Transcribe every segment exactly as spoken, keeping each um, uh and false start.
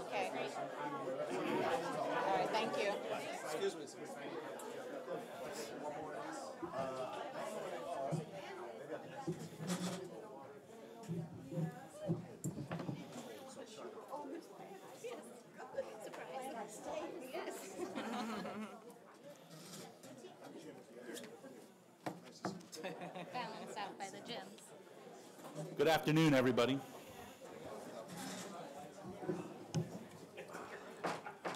Okay. All right, thank you. Excuse me, sir. Surprise. Yes. Balance out by the gyms. Good afternoon, everybody.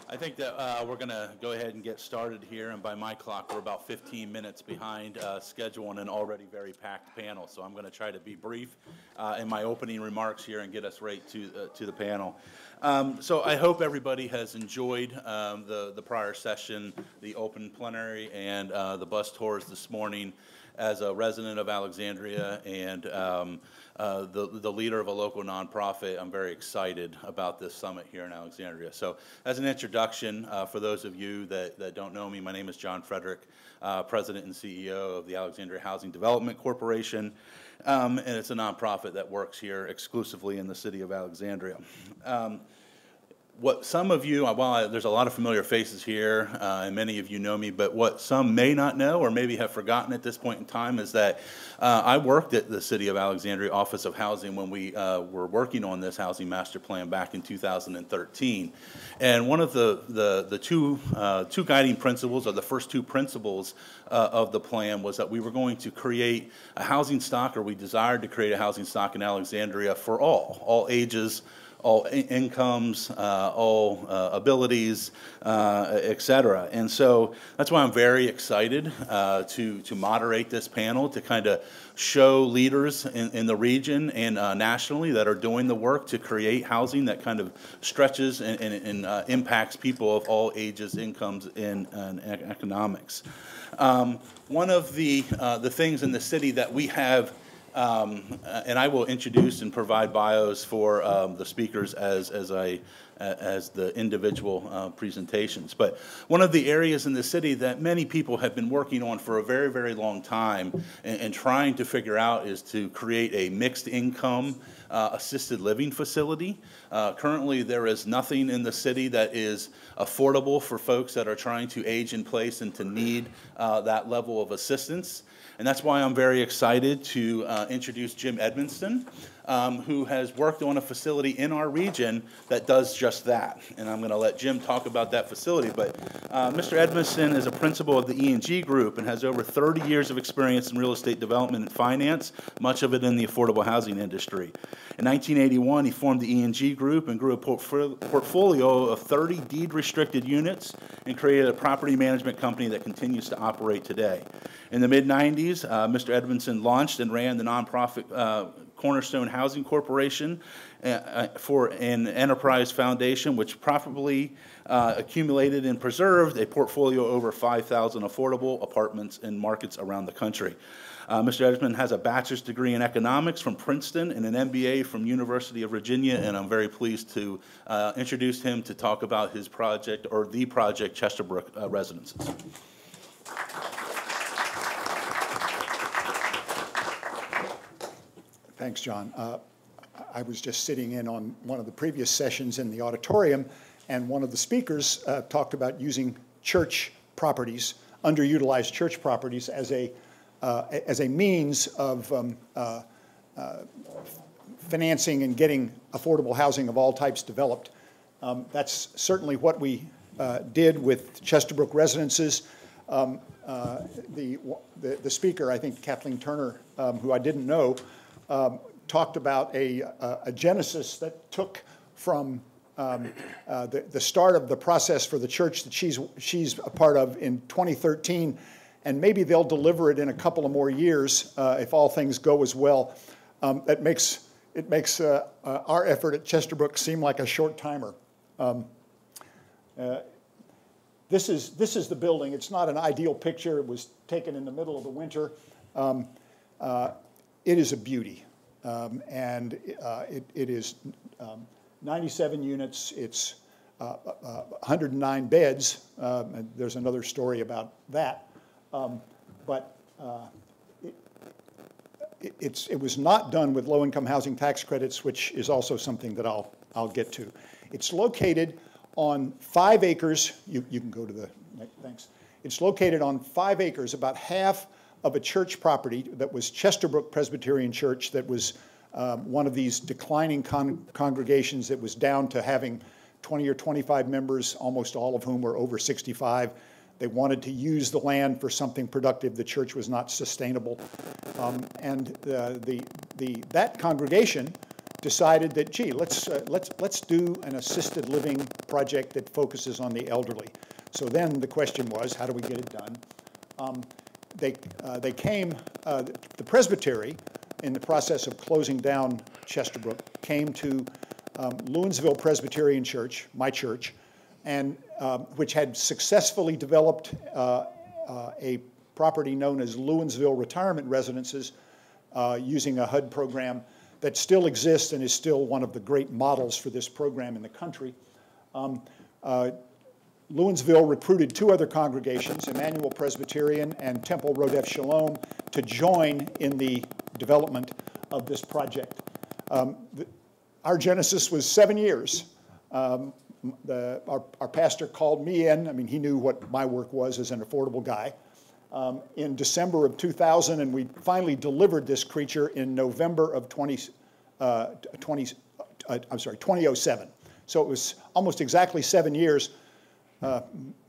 I think that uh, we're going to go ahead and get started here, and by my clock, we're about fifteen minutes behind uh, schedule on an already very packed panel, so I'm going to try to be brief uh, in my opening remarks here and get us right to, uh, to the panel. Um, so I hope everybody has enjoyed um, the, the prior session, the open plenary, and uh, the bus tours this morning. As a resident of Alexandria and um, uh, the, the leader of a local nonprofit, I'm very excited about this summit here in Alexandria. So as an introduction, uh, for those of you that, that don't know me, my name is Jonathan Frederick, uh, President and C E O of the Alexandria Housing Development Corporation, um, and it's a nonprofit that works here exclusively in the city of Alexandria. Um, What some of you, while there's a lot of familiar faces here, uh, and many of you know me, but what some may not know or maybe have forgotten at this point in time is that uh, I worked at the City of Alexandria Office of Housing when we uh, were working on this housing master plan back in two thousand thirteen. And one of the, the, the two, uh, two guiding principles, or the first two principles uh, of the plan, was that we were going to create a housing stock, or we desired to create a housing stock in Alexandria for all, all ages, all in incomes, uh, all uh, abilities, uh, et cetera. And so that's why I'm very excited uh, to, to moderate this panel, to kind of show leaders in, in the region and uh, nationally that are doing the work to create housing that kind of stretches and, and, and uh, impacts people of all ages, incomes, and, and economics. Um, one of the, uh, the things in the city that we have Um, and I will introduce and provide bios for um, the speakers as, as, I, as the individual uh, presentations. But one of the areas in the city that many people have been working on for a very, very long time and, and trying to figure out is to create a mixed income uh, assisted living facility. Uh, currently, there is nothing in the city that is affordable for folks that are trying to age in place and to need uh, that level of assistance. And that's why I'm very excited to uh, introduce Jim Edmondson, um, who has worked on a facility in our region that does just that. And I'm going to let Jim talk about that facility. But uh, Mister Edmondson is a principal of the E N G group and has over thirty years of experience in real estate development and finance, much of it in the affordable housing industry. In nineteen eighty-one, he formed the E N G group and grew a portfolio of thirty deed-restricted units and created a property management company that continues to operate today. In the mid nineties, uh, Mister Edmondson launched and ran the nonprofit uh, Cornerstone Housing Corporation uh, for an enterprise foundation, which profitably uh, accumulated and preserved a portfolio over five thousand affordable apartments in markets around the country. Uh, Mister Edmondson has a bachelor's degree in economics from Princeton and an M B A from University of Virginia, and I'm very pleased to uh, introduce him to talk about his project, or the project, Chesterbrook uh, Residences. Thanks, John. Uh, I was just sitting in on one of the previous sessions in the auditorium, and one of the speakers uh, talked about using church properties, underutilized church properties, as a, uh, as a means of um, uh, uh, financing and getting affordable housing of all types developed. Um, that's certainly what we uh, did with Chesterbrook Residences. Um, uh, the, the, the speaker, I think Kathleen Turner, um, who I didn't know, Um, talked about a, a, a genesis that took from um, uh, the, the start of the process for the church that she's, she's a part of in twenty thirteen, and maybe they'll deliver it in a couple of more years uh, if all things go as well. Um, that makes, it makes uh, uh, our effort at Chesterbrook seem like a short timer. Um, uh, this, is, this is the building. It's not an ideal picture. It was taken in the middle of the winter. Um, uh, It is a beauty, um, and uh, it, it is um, ninety-seven units, it's uh, uh, one hundred nine beds, um, and there's another story about that, um, but uh, it, it's, it was not done with low-income housing tax credits, which is also something that I'll, I'll get to. It's located on five acres. You, you can go to the, thanks. It's located on five acres, about half of a church property that was Chesterbrook Presbyterian Church, that was uh, one of these declining con congregations that was down to having twenty or twenty-five members, almost all of whom were over sixty-five. They wanted to use the land for something productive. The church was not sustainable. Um, and uh, the, the, that congregation decided that, gee, let's, uh, let's, let's do an assisted living project that focuses on the elderly. So then the question was, how do we get it done? Um, they, uh, they came, uh, the presbytery, in the process of closing down Chesterbrook, came to um, Lewinsville Presbyterian Church, my church, and uh, which had successfully developed uh, uh, a property known as Lewinsville Retirement Residences uh, using a H U D program that still exists and is still one of the great models for this program in the country. Um, uh, Lewinsville recruited two other congregations, Emmanuel Presbyterian and Temple Rodef Shalom, to join in the development of this project. Um, the, our genesis was seven years. Um, The, our, our pastor called me in. I mean, he knew what my work was as an affordable guy. Um, in December of two thousand, and we finally delivered this creature in November of twenty, uh, twenty, uh, I'm sorry, twenty oh seven. So it was almost exactly seven years. Uh,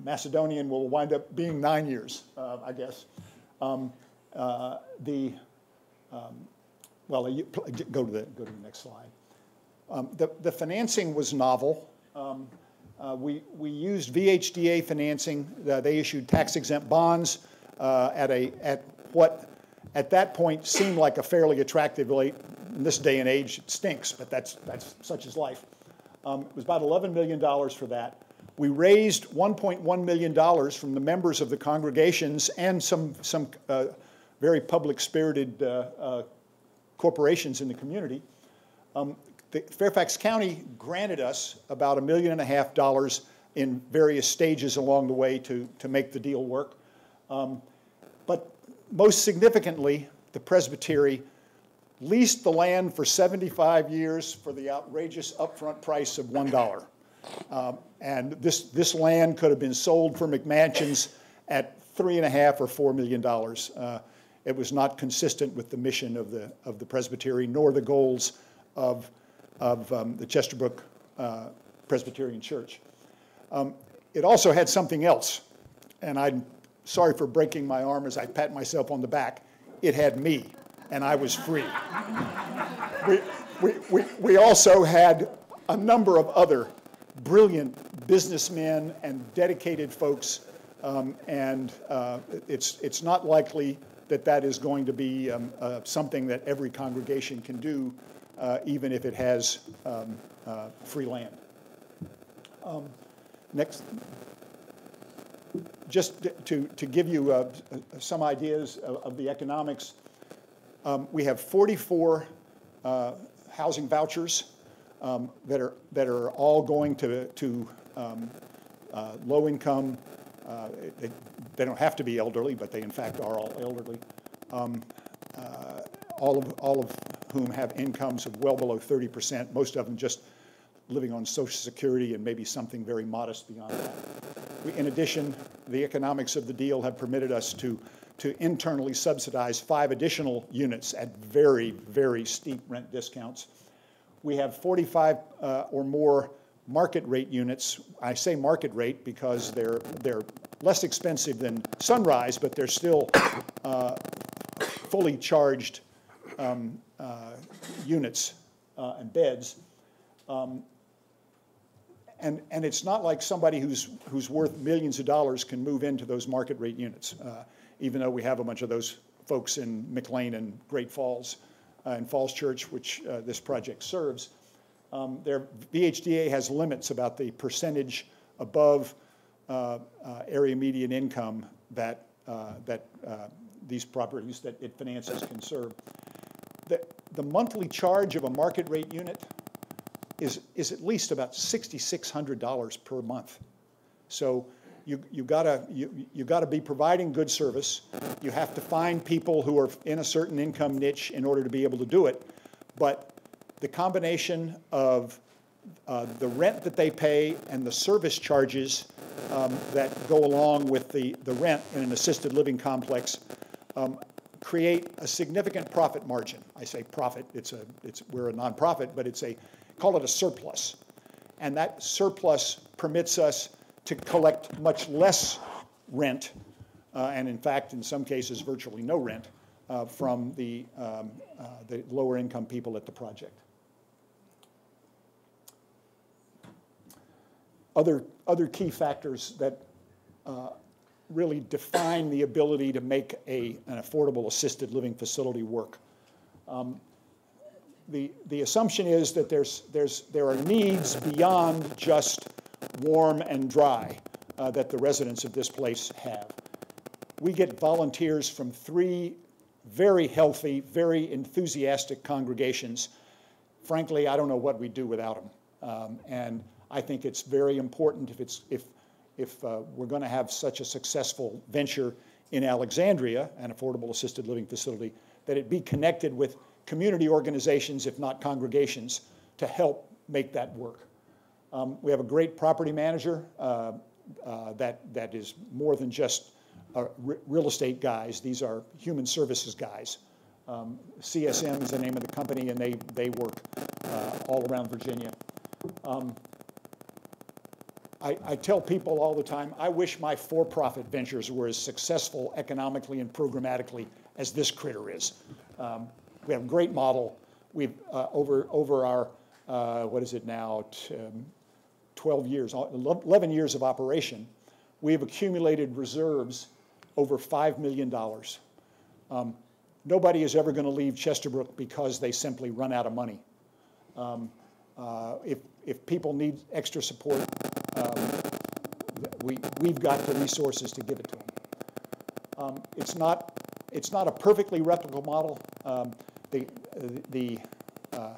Macedonian will wind up being nine years, uh, I guess. Um, uh, the um, well, you, go to the go to the next slide. Um, the the financing was novel. Um, uh, we, we used V H D A financing. Uh, they issued tax-exempt bonds uh, at, a, at what at that point seemed like a fairly attractive rate. In this day and age, it stinks, but that's, that's such is life. Um, it was about eleven million dollars for that. We raised one point one million dollars from the members of the congregations and some, some uh, very public-spirited uh, uh, corporations in the community. Um, The Fairfax County granted us about a million and a half dollars in various stages along the way to, to make the deal work. Um, but most significantly, the Presbytery leased the land for seventy-five years for the outrageous upfront price of one dollar. Um, and this, this land could have been sold for McMansions at three and a half or four million dollars. Uh, it was not consistent with the mission of the, of the Presbytery, nor the goals of of um, the Chesterbrook uh, Presbyterian Church. Um, it also had something else, and I'm sorry for breaking my arm as I pat myself on the back. It had me, and I was free. we, we, we, we also had a number of other brilliant businessmen and dedicated folks, um, and uh, it's, it's not likely that that is going to be um, uh, something that every congregation can do, Uh, even if it has um, uh, free land. Um, next, just to, to give you uh, some ideas of, of the economics, um, we have forty-four uh, housing vouchers um, that are that are all going to to um, uh, low income. Uh, they, they don't have to be elderly, but they in fact are all elderly. Um, uh, all of all of whom have incomes of well below thirty percent, most of them just living on Social Security and maybe something very modest beyond that. We, in addition, the economics of the deal have permitted us to, to internally subsidize five additional units at very, very steep rent discounts. We have forty-five uh, or more market rate units. I say market rate because they're, they're less expensive than Sunrise, but they're still uh, fully charged Um, uh, units uh, and beds, um, and and it's not like somebody who's who's worth millions of dollars can move into those market rate units. Uh, even though we have a bunch of those folks in McLean and Great Falls, uh, and Falls Church, which uh, this project serves, um, their V H D A has limits about the percentage above uh, uh, area median income that uh, that uh, these properties that it finances can serve. The, the monthly charge of a market rate unit is, is at least about six thousand six hundred dollars per month. So you you gotta you you gotta be providing good service. You have to find people who are in a certain income niche in order to be able to do it. But the combination of uh, the rent that they pay and the service charges um, that go along with the the rent in an assisted living complex um, create a significant profit margin. I say profit. It's a it's we're a nonprofit, but it's a call it a surplus. And that surplus permits us to collect much less rent, uh, and in fact, in some cases, virtually no rent uh, from the, um, uh, the lower income people at the project. Other, other key factors that uh, really define the ability to make a, an affordable assisted living facility work. Um, The, the assumption is that there's, there's, there are needs beyond just warm and dry uh, that the residents of this place have. We get volunteers from three very healthy, very enthusiastic congregations. Frankly, I don't know what we'd do without them. Um, and I think it's very important if, it's, if, if uh, we're going to have such a successful venture in Alexandria, an affordable assisted living facility, that it be connected with community organizations, if not congregations, to help make that work. Um, we have a great property manager uh, uh, that, that is more than just uh, real estate guys. These are human services guys. Um, C S M is the name of the company, and they, they work uh, all around Virginia. Um, I, I tell people all the time, I wish my for-profit ventures were as successful economically and programmatically as this critter is. Um, We have a great model. We've uh, over over our uh, what is it now? twelve years, eleven years of operation, we have accumulated reserves over five million dollars. Um, nobody is ever going to leave Chesterbrook because they simply run out of money. Um, uh, if if people need extra support, um, we we've got the resources to give it to them. Um, it's not it's not a perfectly replicable model. Um, The, the, uh,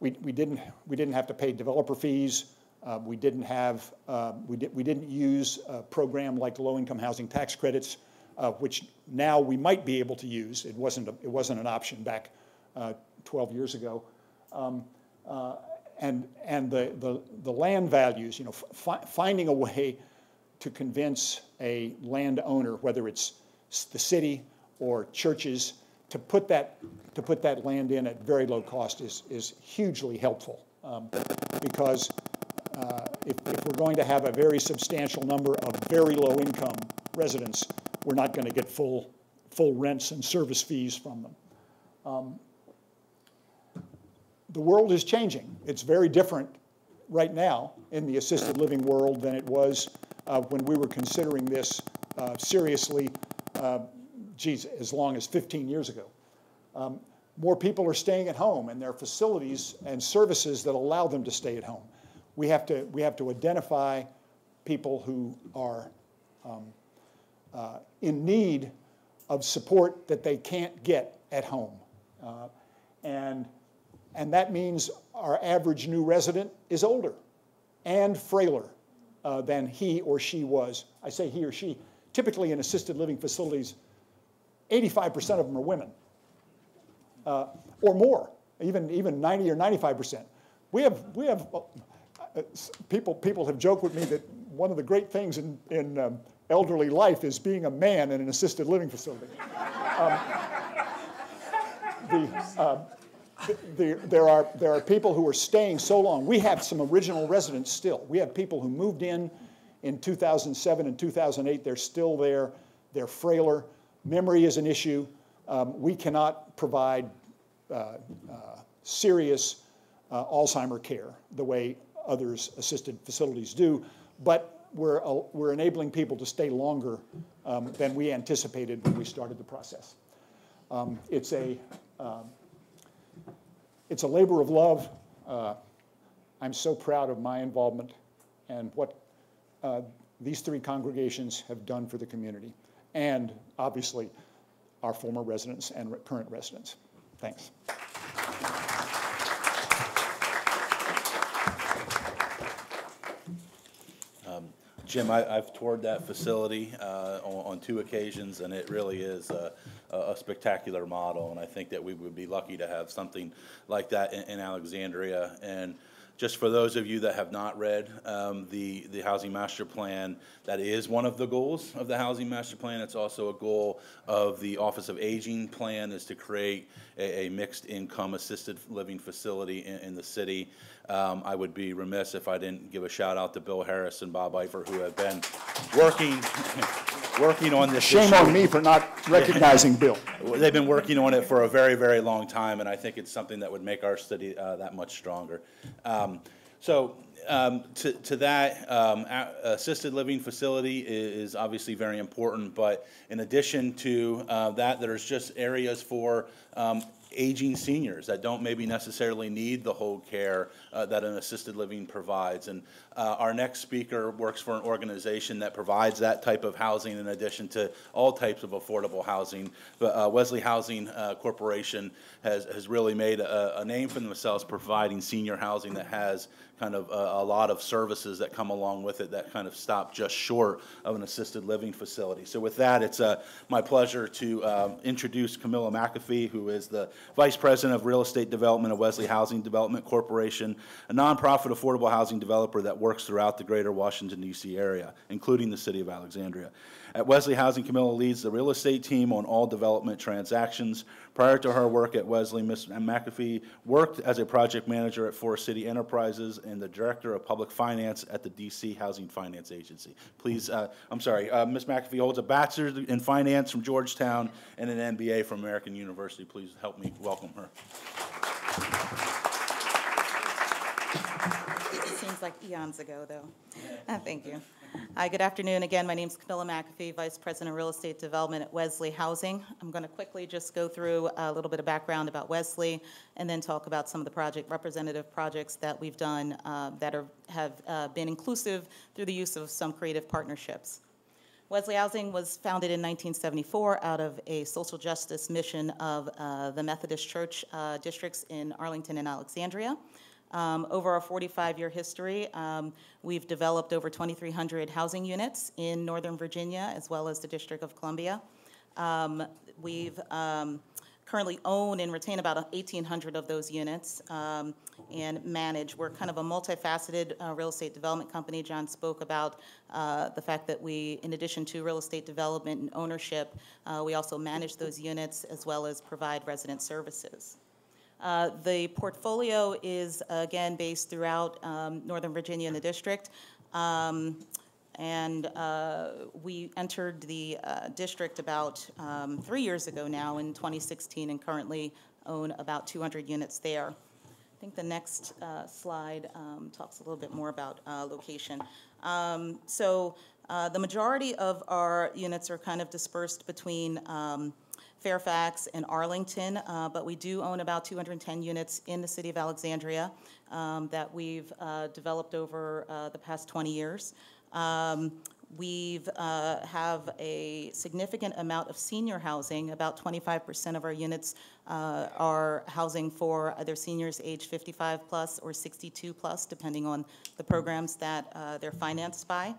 we, we, didn't, we didn't have to pay developer fees. Uh, we didn't have, uh, we, di we didn't use a program like low-income housing tax credits, uh, which now we might be able to use. It wasn't, a, it wasn't an option back uh, twelve years ago. Um, uh, and and the, the, the land values, you know, fi finding a way to convince a landowner, whether it's the city or churches, to put that to put that land in at very low cost is is hugely helpful um, because uh, if, if we're going to have a very substantial number of very low income residents, we're not going to get full full rents and service fees from them. Um, the world is changing. It's very different right now in the assisted living world than it was uh, when we were considering this uh, seriously. Uh, Geez, as long as fifteen years ago. Um, more people are staying at home, and there are facilities and services that allow them to stay at home. We have to, we have to identify people who are um, uh, in need of support that they can't get at home. Uh, and, and that means our average new resident is older and frailer uh, than he or she was. I say he or she. Typically in assisted living facilities, eighty-five percent of them are women, uh, or more, even even ninety or ninety-five percent. We have we have uh, people people have joked with me that one of the great things in in um, elderly life is being a man in an assisted living facility. Um, the, uh, the, the, there are there are people who are staying so long. We have some original residents still. We have people who moved in in two thousand seven and two thousand eight. They're still there. They're frailer. Memory is an issue. Um, we cannot provide uh, uh, serious uh, Alzheimer care the way others assisted facilities do, but we're, uh, we're enabling people to stay longer um, than we anticipated when we started the process. Um, it's, a, um, it's a labor of love. Uh, I'm so proud of my involvement and what uh, these three congregations have done for the community, and obviously our former residents and current residents. Thanks. Um, Jim, I, I've toured that facility uh, on, on two occasions, and it really is a, a spectacular model, and I think that we would be lucky to have something like that in, in Alexandria. And just for those of you that have not read um, the, the Housing Master Plan, that is one of the goals of the Housing Master Plan. It's also a goal of the Office of Aging Plan, is to create a, a mixed income assisted living facility in, in the city. Um, I would be remiss if I didn't give a shout out to Bill Harris and Bob Eifer, who have been working working on this. Shame issue. On me for not recognizing Bill. They've been working on it for a very, very long time, and I think it's something that would make our city uh, that much stronger. Um, so um, to, to that, um, assisted living facility is obviously very important, but in addition to uh, that, there's just areas for um, aging seniors that don't maybe necessarily need the whole care uh, that an assisted living provides. And uh, our next speaker works for an organization that provides that type of housing in addition to all types of affordable housing. But uh, Wesley Housing uh, Corporation has, has really made a, a name for themselves providing senior housing that has kind of a, a lot of services that come along with it that kind of stop just short of an assisted living facility. So with that, it's uh, my pleasure to um, introduce Kamilah McAfee, who is the Vice President of Real Estate Development of Wesley Housing Development Corporation, a nonprofit affordable housing developer that works throughout the greater Washington, D C area, including the city of Alexandria. At Wesley Housing, Kamilah leads the real estate team on all development transactions. Prior to her work at Wesley, Miz McAfee worked as a project manager at Forest City Enterprises and the Director of Public Finance at the D C Housing Finance Agency. Please, uh, I'm sorry, uh, Miz McAfee holds a bachelor's in finance from Georgetown and an M B A from American University. Please help me welcome her. It seems like eons ago, though. Uh, thank you. Hi, good afternoon. Again, my name is Kamilah McAfee, Vice President of Real Estate Development at Wesley Housing. I'm going to quickly just go through a little bit of background about Wesley and then talk about some of the project representative projects that we've done uh, that are, have uh, been inclusive through the use of some creative partnerships. Wesley Housing was founded in nineteen seventy-four out of a social justice mission of uh, the Methodist Church uh, districts in Arlington and Alexandria. Um, over our forty-five year history, um, we've developed over twenty-three hundred housing units in Northern Virginia, as well as the District of Columbia. Um, we've um, currently own and retain about eighteen hundred of those units um, and manage. We're kind of a multifaceted uh, real estate development company. John spoke about uh, the fact that we, in addition to real estate development and ownership, uh, we also manage those units as well as provide resident services. Uh, the portfolio is, again, based throughout um, Northern Virginia and the district. Um, and uh, we entered the uh, district about um, three years ago now in twenty sixteen and currently own about two hundred units there. I think the next uh, slide um, talks a little bit more about uh, location. Um, so uh, the majority of our units are kind of dispersed between um, Fairfax and Arlington, uh, but we do own about two hundred ten units in the city of Alexandria um, that we've uh, developed over uh, the past twenty years. Um, we've uh, have a significant amount of senior housing. About twenty-five percent of our units uh, are housing for either seniors age fifty-five plus or sixty-two plus, depending on the programs that uh, they're financed by.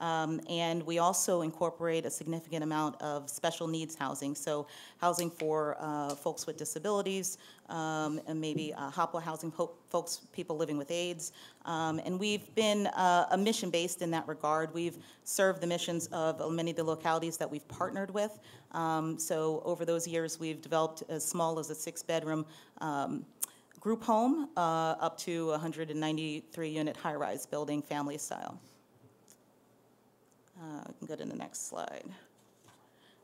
Um, and we also incorporate a significant amount of special needs housing, so housing for uh, folks with disabilities, um, and maybe uh, H O P W A housing, folks, people living with AIDS. Um, and we've been uh, a mission-based in that regard. We've served the missions of many of the localities that we've partnered with. Um, so over those years, we've developed as small as a six-bedroom um, group home uh, up to one hundred ninety-three unit high-rise building, family style. Uh, I can go to the next slide.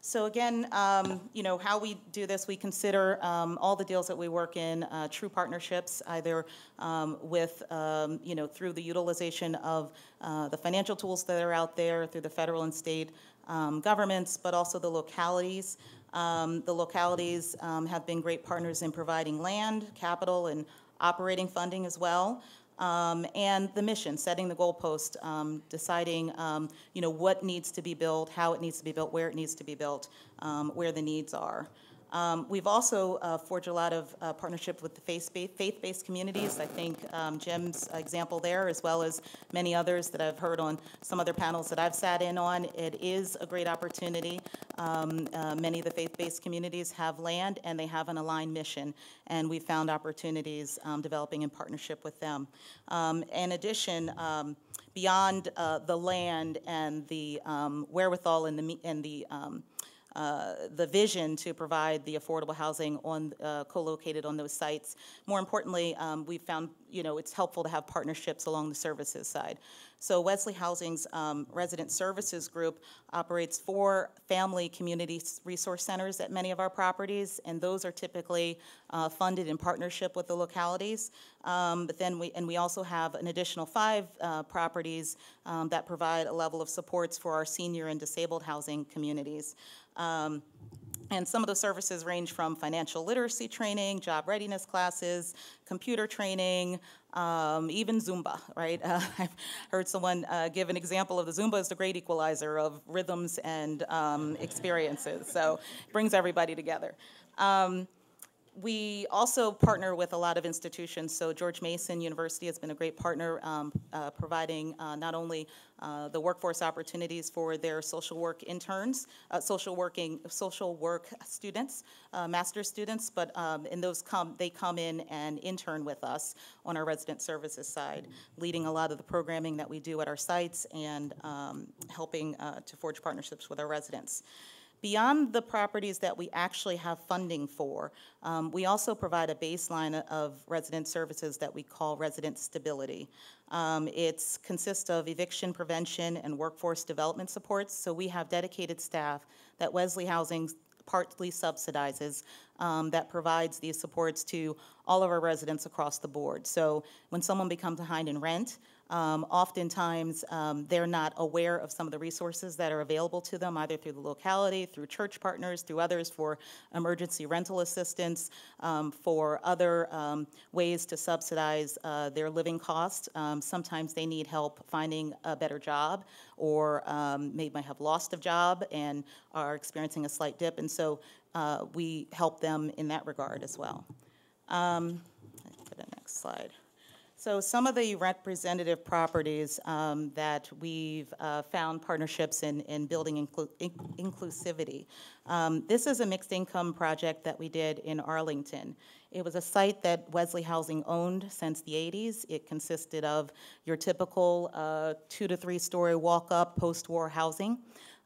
So again, um, you know, how we do this, we consider um, all the deals that we work in uh, true partnerships, either um, with, um, you know, through the utilization of uh, the financial tools that are out there, through the federal and state um, governments, but also the localities. Um, the localities um, have been great partners in providing land, capital, and operating funding as well. Um, and the mission, setting the goalpost, um, deciding um, you know, what needs to be built, how it needs to be built, where it needs to be built, um, where the needs are. Um, we've also uh, forged a lot of uh, partnership with the faith-based, faith-based communities. I think um, Jim's example there, as well as many others that I've heard on some other panels that I've sat in on, it is a great opportunity. Um, uh, many of the faith-based communities have land and they have an aligned mission, and we found opportunities um, developing in partnership with them. Um, in addition, um, beyond uh, the land and the um, wherewithal and the, and the um, Uh, the vision to provide the affordable housing on uh, co-located on those sites. More importantly, um, we found you know it's helpful to have partnerships along the services side. So Wesley Housing's um, Resident Services Group operates four family community resource centers at many of our properties, and those are typically uh, funded in partnership with the localities. Um, but then we and we also have an additional five uh, properties um, that provide a level of supports for our senior and disabled housing communities. Um, and some of those services range from financial literacy training, job readiness classes, computer training, um, even Zumba, right? Uh, I've heard someone uh, give an example of the Zumba as the great equalizer of rhythms and um, experiences. So it brings everybody together. Um, We also partner with a lot of institutions. So George Mason University has been a great partner, um, uh, providing uh, not only uh, the workforce opportunities for their social work interns, uh, social working, social work students, uh, master's students, but um, and those come they come in and intern with us on our resident services side, leading a lot of the programming that we do at our sites and um, helping uh, to forge partnerships with our residents. Beyond the properties that we actually have funding for, um, we also provide a baseline of resident services that we call resident stability. Um, it consists of eviction prevention and workforce development supports, so we have dedicated staff that Wesley Housing partly subsidizes um, that provides these supports to all of our residents across the board. So when someone becomes behind in rent, Um, oftentimes, um, they're not aware of some of the resources that are available to them, either through the locality, through church partners, through others, for emergency rental assistance, um, for other um, ways to subsidize uh, their living costs. Um, sometimes they need help finding a better job, or um, may have lost a job and are experiencing a slight dip, and so uh, we help them in that regard as well. Um, let's go to the next slide. So some of the representative properties um, that we've uh, found partnerships in, in building inclu in inclusivity. Um, this is a mixed income project that we did in Arlington. It was a site that Wesley Housing owned since the eighties. It consisted of your typical uh, two to three story walk-up post-war housing.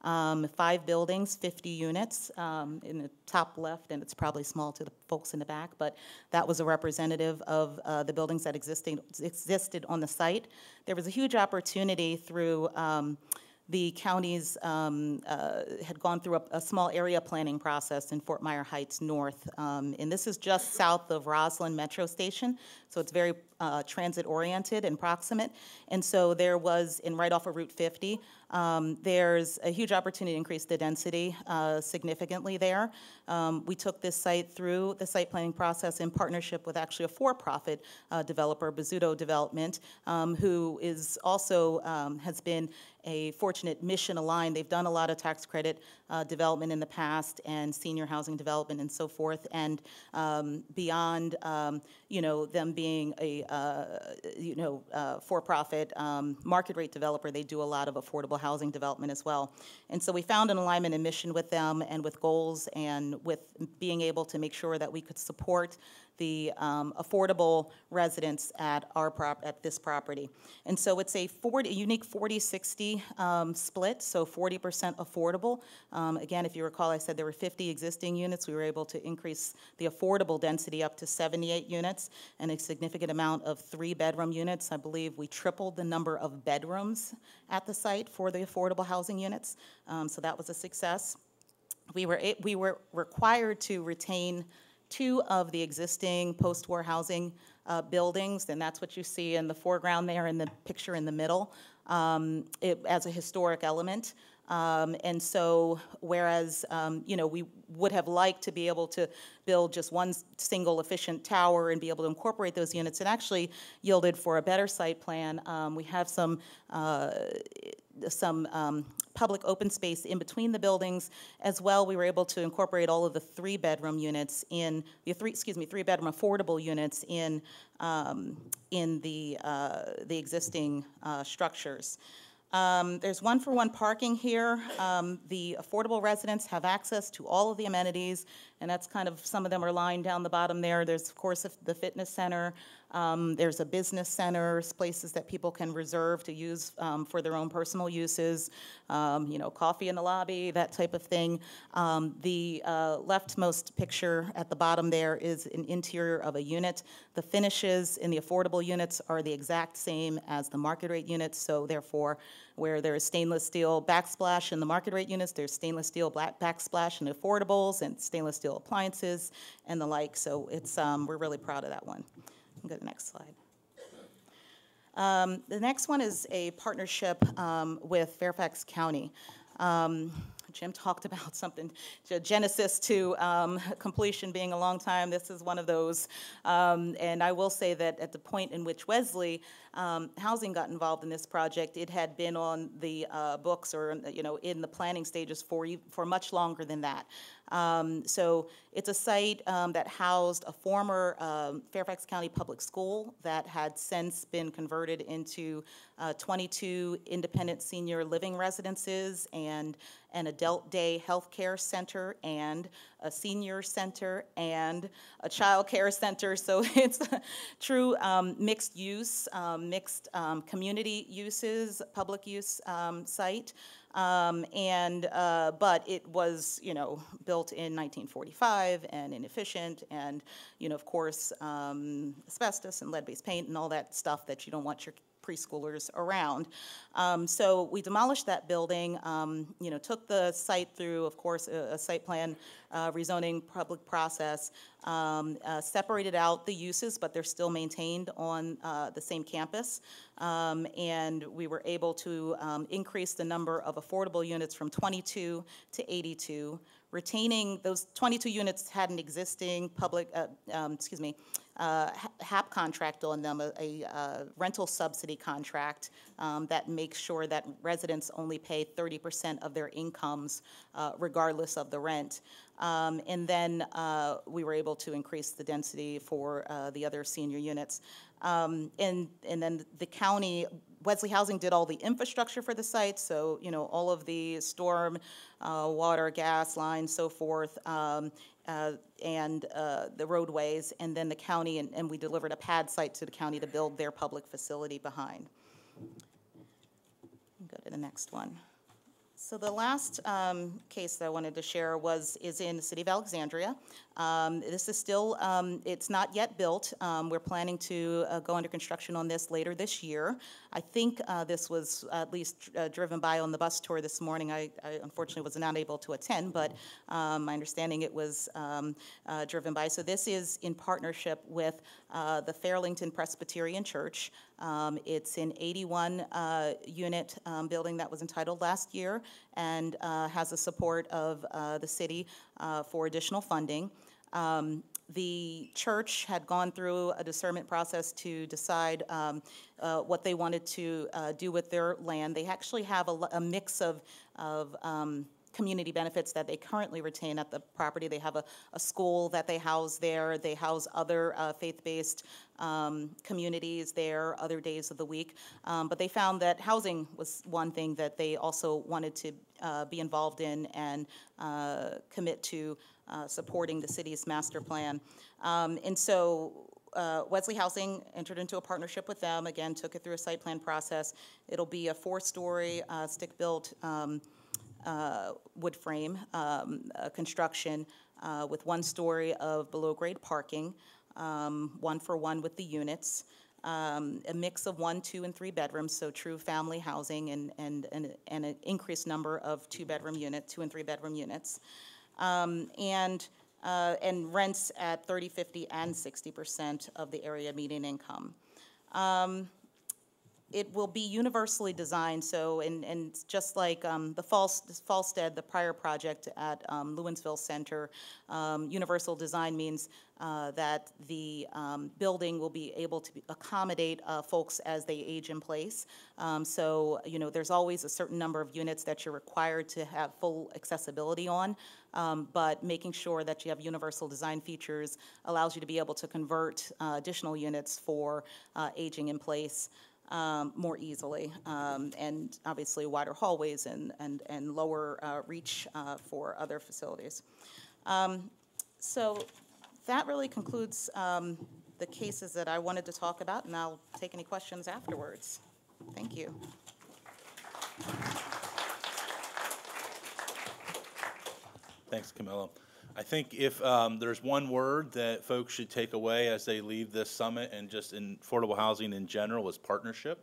Um, five buildings, fifty units um, in the top left, and it's probably small to the folks in the back, but that was a representative of uh, the buildings that existing, existed on the site. There was a huge opportunity through um, the counties um, uh, had gone through a, a small area planning process in Fort Myer Heights North, um, and this is just south of Roslyn Metro Station, so it's very uh, transit-oriented and proximate, and so there was, in right off of Route fifty, Um, there's a huge opportunity to increase the density uh, significantly there. Um, we took this site through the site planning process in partnership with actually a for-profit uh, developer, Bozzuto Development, um, who is also um, has been a fortunate mission-aligned. They've done a lot of tax credit uh, development in the past and senior housing development and so forth. And um, beyond, um, you know, them being a uh, you know uh, for-profit um, market-rate developer, they do a lot of affordable housing development as well. And so we found an alignment and mission with them and with goals and with being able to make sure that we could support the um, affordable residents at our prop at this property. And so it's a, forty, a unique forty sixty um, split, so forty percent affordable. Um, again, if you recall, I said there were fifty existing units. We were able to increase the affordable density up to seventy-eight units and a significant amount of three-bedroom units. I believe we tripled the number of bedrooms at the site for the affordable housing units, um, so that was a success. We were, we were required to retain two of the existing post-war housing uh, buildings, and that's what you see in the foreground there in the picture in the middle, um, it, as a historic element. Um, and so, whereas, um, you know, we would have liked to be able to build just one single efficient tower and be able to incorporate those units, it actually yielded for a better site plan. Um, we have some uh, some um, public open space in between the buildings. As well, we were able to incorporate all of the three bedroom units in the three, excuse me, three bedroom affordable units in um, in the uh, the existing uh, structures. Um, there's one-for-one parking here. Um, the affordable residents have access to all of the amenities, and that's kind of, some of them are lying down the bottom there. There's, of course, the fitness center. Um, there's a business center, places that people can reserve to use um, for their own personal uses, um, you know, coffee in the lobby, that type of thing. Um, the uh, leftmost picture at the bottom there is an interior of a unit. The finishes in the affordable units are the exact same as the market rate units, so therefore, where there is stainless steel backsplash in the market rate units, there's stainless steel black backsplash in affordables and stainless steel appliances and the like, so it's, um, we're really proud of that one. Go to the next slide. Um, the next one is a partnership um, with Fairfax County. Um, Jim talked about something, genesis to um, completion being a long time. This is one of those. Um, and I will say that at the point in which Wesley um, Housing got involved in this project, it had been on the uh, books or, you know, in the planning stages for, for much longer than that. Um, so it's a site um, that housed a former um, Fairfax County public school that had since been converted into uh, twenty-two independent senior living residences and an adult day healthcare center and a senior center and a child care center. So it's a true um, mixed use, um, mixed um, community uses, public use um, site. Um, and, uh, but it was, you know, built in nineteen forty-five and inefficient and, you know, of course, um, asbestos and lead-based paint and all that stuff that you don't want your preschoolers around. Um, so we demolished that building, um, you know, took the site through, of course, a, a site plan uh, rezoning public process, um, uh, separated out the uses, but they're still maintained on uh, the same campus. Um, and we were able to um, increase the number of affordable units from twenty-two to eighty-two. Retaining those twenty-two units had an existing public, uh, um, excuse me, uh, H A P contract on them, a, a uh, rental subsidy contract um, that makes sure that residents only pay thirty percent of their incomes uh, regardless of the rent. Um, and then uh, we were able to increase the density for uh, the other senior units. Um, and, and then the county, Wesley Housing did all the infrastructure for the site, so, you know, all of the storm, uh, water, gas lines, so forth, um, uh, and uh, the roadways, and then the county, and, and we delivered a pad site to the county to build their public facility behind. Go to the next one. So the last um, case that I wanted to share was is in the city of Alexandria. Um, this is still, um, it's not yet built. Um, we're planning to uh, go under construction on this later this year. I think uh, this was at least uh, driven by on the bus tour this morning. I, I unfortunately was not able to attend, but um, my understanding it was um, uh, driven by. So this is in partnership with uh, the Fairlington Presbyterian Church. Um, it's an eighty-one unit uh, um, building that was entitled last year and uh, has the support of uh, the city uh, for additional funding. Um, the church had gone through a discernment process to decide um, uh, what they wanted to uh, do with their land. They actually have a, a mix of, of um, community benefits that they currently retain at the property. They have a, a school that they house there. They house other uh, faith-based um, communities there other days of the week. Um, but they found that housing was one thing that they also wanted to uh, be involved in and uh, commit to uh, supporting the city's master plan. Um, and so Uh, Wesley Housing entered into a partnership with them, again, took it through a site plan process. It'll be a four-story uh, stick-built um, Uh, wood frame um, uh, construction uh, with one story of below grade parking, um, one for one with the units, um, a mix of one, two, and three bedrooms, so true family housing and, and, and, and an increased number of two bedroom unit, two and three bedroom units, um, and, uh, and rents at thirty, fifty, and sixty percent of the area median income. Um, it will be universally designed. So, and, and just like um, the Falstead, the prior project at um, Lewinsville Center, um, universal design means uh, that the um, building will be able to accommodate uh, folks as they age in place. Um, so, you know, there's always a certain number of units that you're required to have full accessibility on, um, but making sure that you have universal design features allows you to be able to convert uh, additional units for uh, aging in place. Um, more easily, um, and obviously wider hallways and, and, and lower uh, reach uh, for other facilities. Um, so that really concludes um, the cases that I wanted to talk about, and I'll take any questions afterwards. Thank you. Thanks, Kamilah. I think if um, there's one word that folks should take away as they leave this summit and just in affordable housing in general is partnership.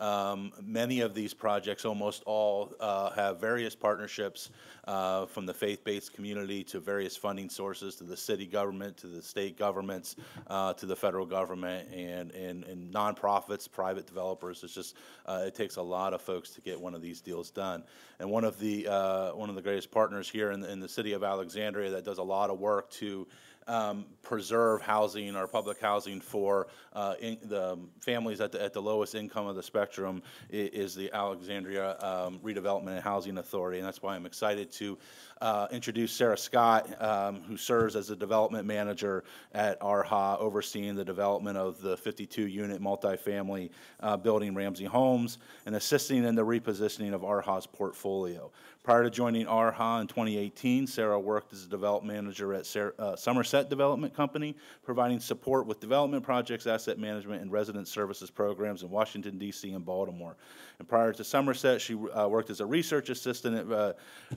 Um, many of these projects, almost all, uh, have various partnerships uh, from the faith-based community to various funding sources, to the city government, to the state governments, uh, to the federal government, and, and, and nonprofits, private developers. It's just uh, it takes a lot of folks to get one of these deals done. And one of the uh, one of the greatest partners here in the, in the city of Alexandria that does a lot of work to Um, preserve housing or public housing for uh, in the families at the, at the lowest income of the spectrum is the Alexandria um, Redevelopment and Housing Authority, and that's why I'm excited to uh, introduce Sarah Scott, um, who serves as a development manager at A R H A, overseeing the development of the fifty-two unit multifamily uh, building Ramsey Homes and assisting in the repositioning of A R H A's portfolio. Prior to joining A R H A in twenty eighteen, Sarah worked as a development manager at Sarah, uh, Somerset Development Company, providing support with development projects, asset management, and resident services programs in Washington, D C and Baltimore. And prior to Somerset, she uh, worked as a research assistant at uh,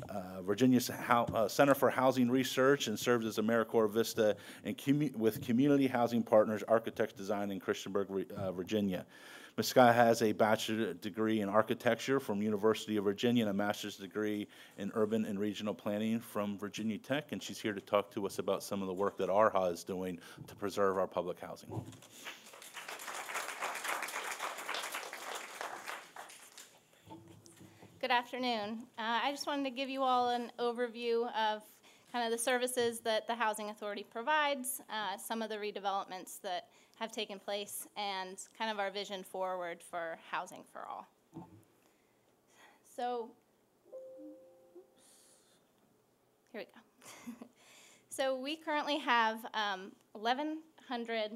uh, Virginia uh, Center for Housing Research and served as AmeriCorps Vista and commu with Community Housing Partners Architects Design in Chesterbrook, uh, Virginia. Miz Scott has a bachelor's degree in architecture from University of Virginia and a master's degree in urban and regional planning from Virginia Tech, and she's here to talk to us about some of the work that A R H A is doing to preserve our public housing. Good afternoon. Uh, I just wanted to give you all an overview of kind of the services that the Housing Authority provides, uh, some of the redevelopments that have taken place, and kind of our vision forward for housing for all. So, here we go. So we currently have um, eleven hundred,